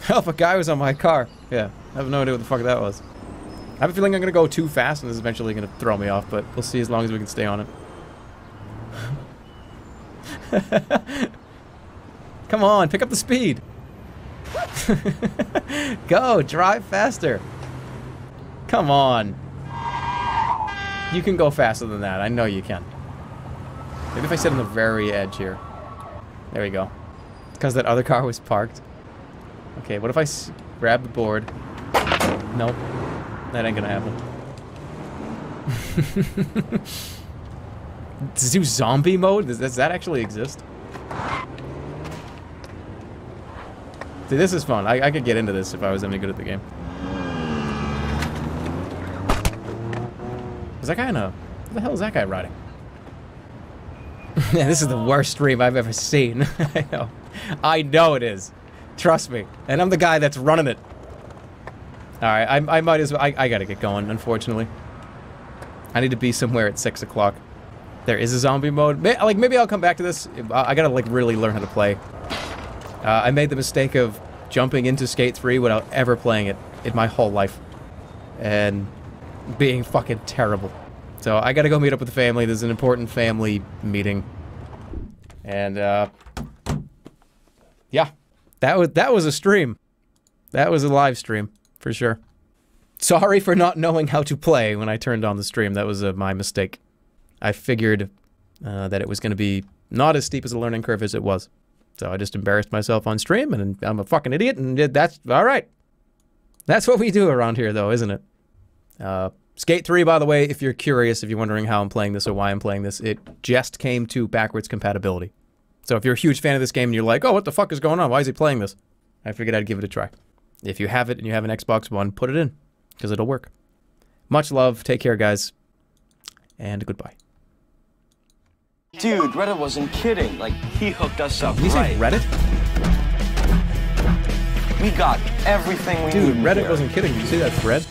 Help, a guy was on my car. Yeah, I have no idea what the fuck that was. I have a feeling I'm gonna go too fast and this is eventually gonna throw me off, but we'll see as long as we can stay on it. Come on, pick up the speed. Go, drive faster. Come on. You can go faster than that. I know you can. Maybe if I sit on the very edge here. There we go. It's because that other car was parked. Okay, what if I s grab the board? Nope. That ain't gonna happen. Does it do zombie mode? Does, does that actually exist? See, this is fun. I, I could get into this if I was any good at the game. Is that guy in a... What the hell is that guy riding? Yeah, this is the worst stream I've ever seen. I know. I know it is. Trust me. And I'm the guy that's running it. Alright, I, I might as well... I, I gotta get going, unfortunately. I need to be somewhere at six o'clock. There is a zombie mode. May, like, maybe I'll come back to this. I, I gotta, like, really learn how to play. Uh, I made the mistake of jumping into Skate three without ever playing it in my whole life. And being fucking terrible. So I gotta go meet up with the family. There's an important family meeting. And, uh... yeah. That was, that was a stream. That was a live stream, for sure. Sorry for not knowing how to play when I turned on the stream. That was uh, my mistake. I figured uh, that it was gonna be not as steep as a learning curve as it was. So I just embarrassed myself on stream, and I'm a fucking idiot, and that's... alright. That's what we do around here, though, isn't it? Uh, Skate three, by the way, if you're curious, if you're wondering how I'm playing this or why I'm playing this, it just came to backwards compatibility. So if you're a huge fan of this game and you're like, oh, what the fuck is going on? Why is he playing this? I figured I'd give it a try. If you have it and you have an Xbox One, put it in, because it'll work. Much love, take care, guys, and goodbye. Dude, Reddit wasn't kidding. Like, he hooked us up. Did he say Reddit? We got everything we needed. Dude, Reddit wasn't kidding. Did you see that thread?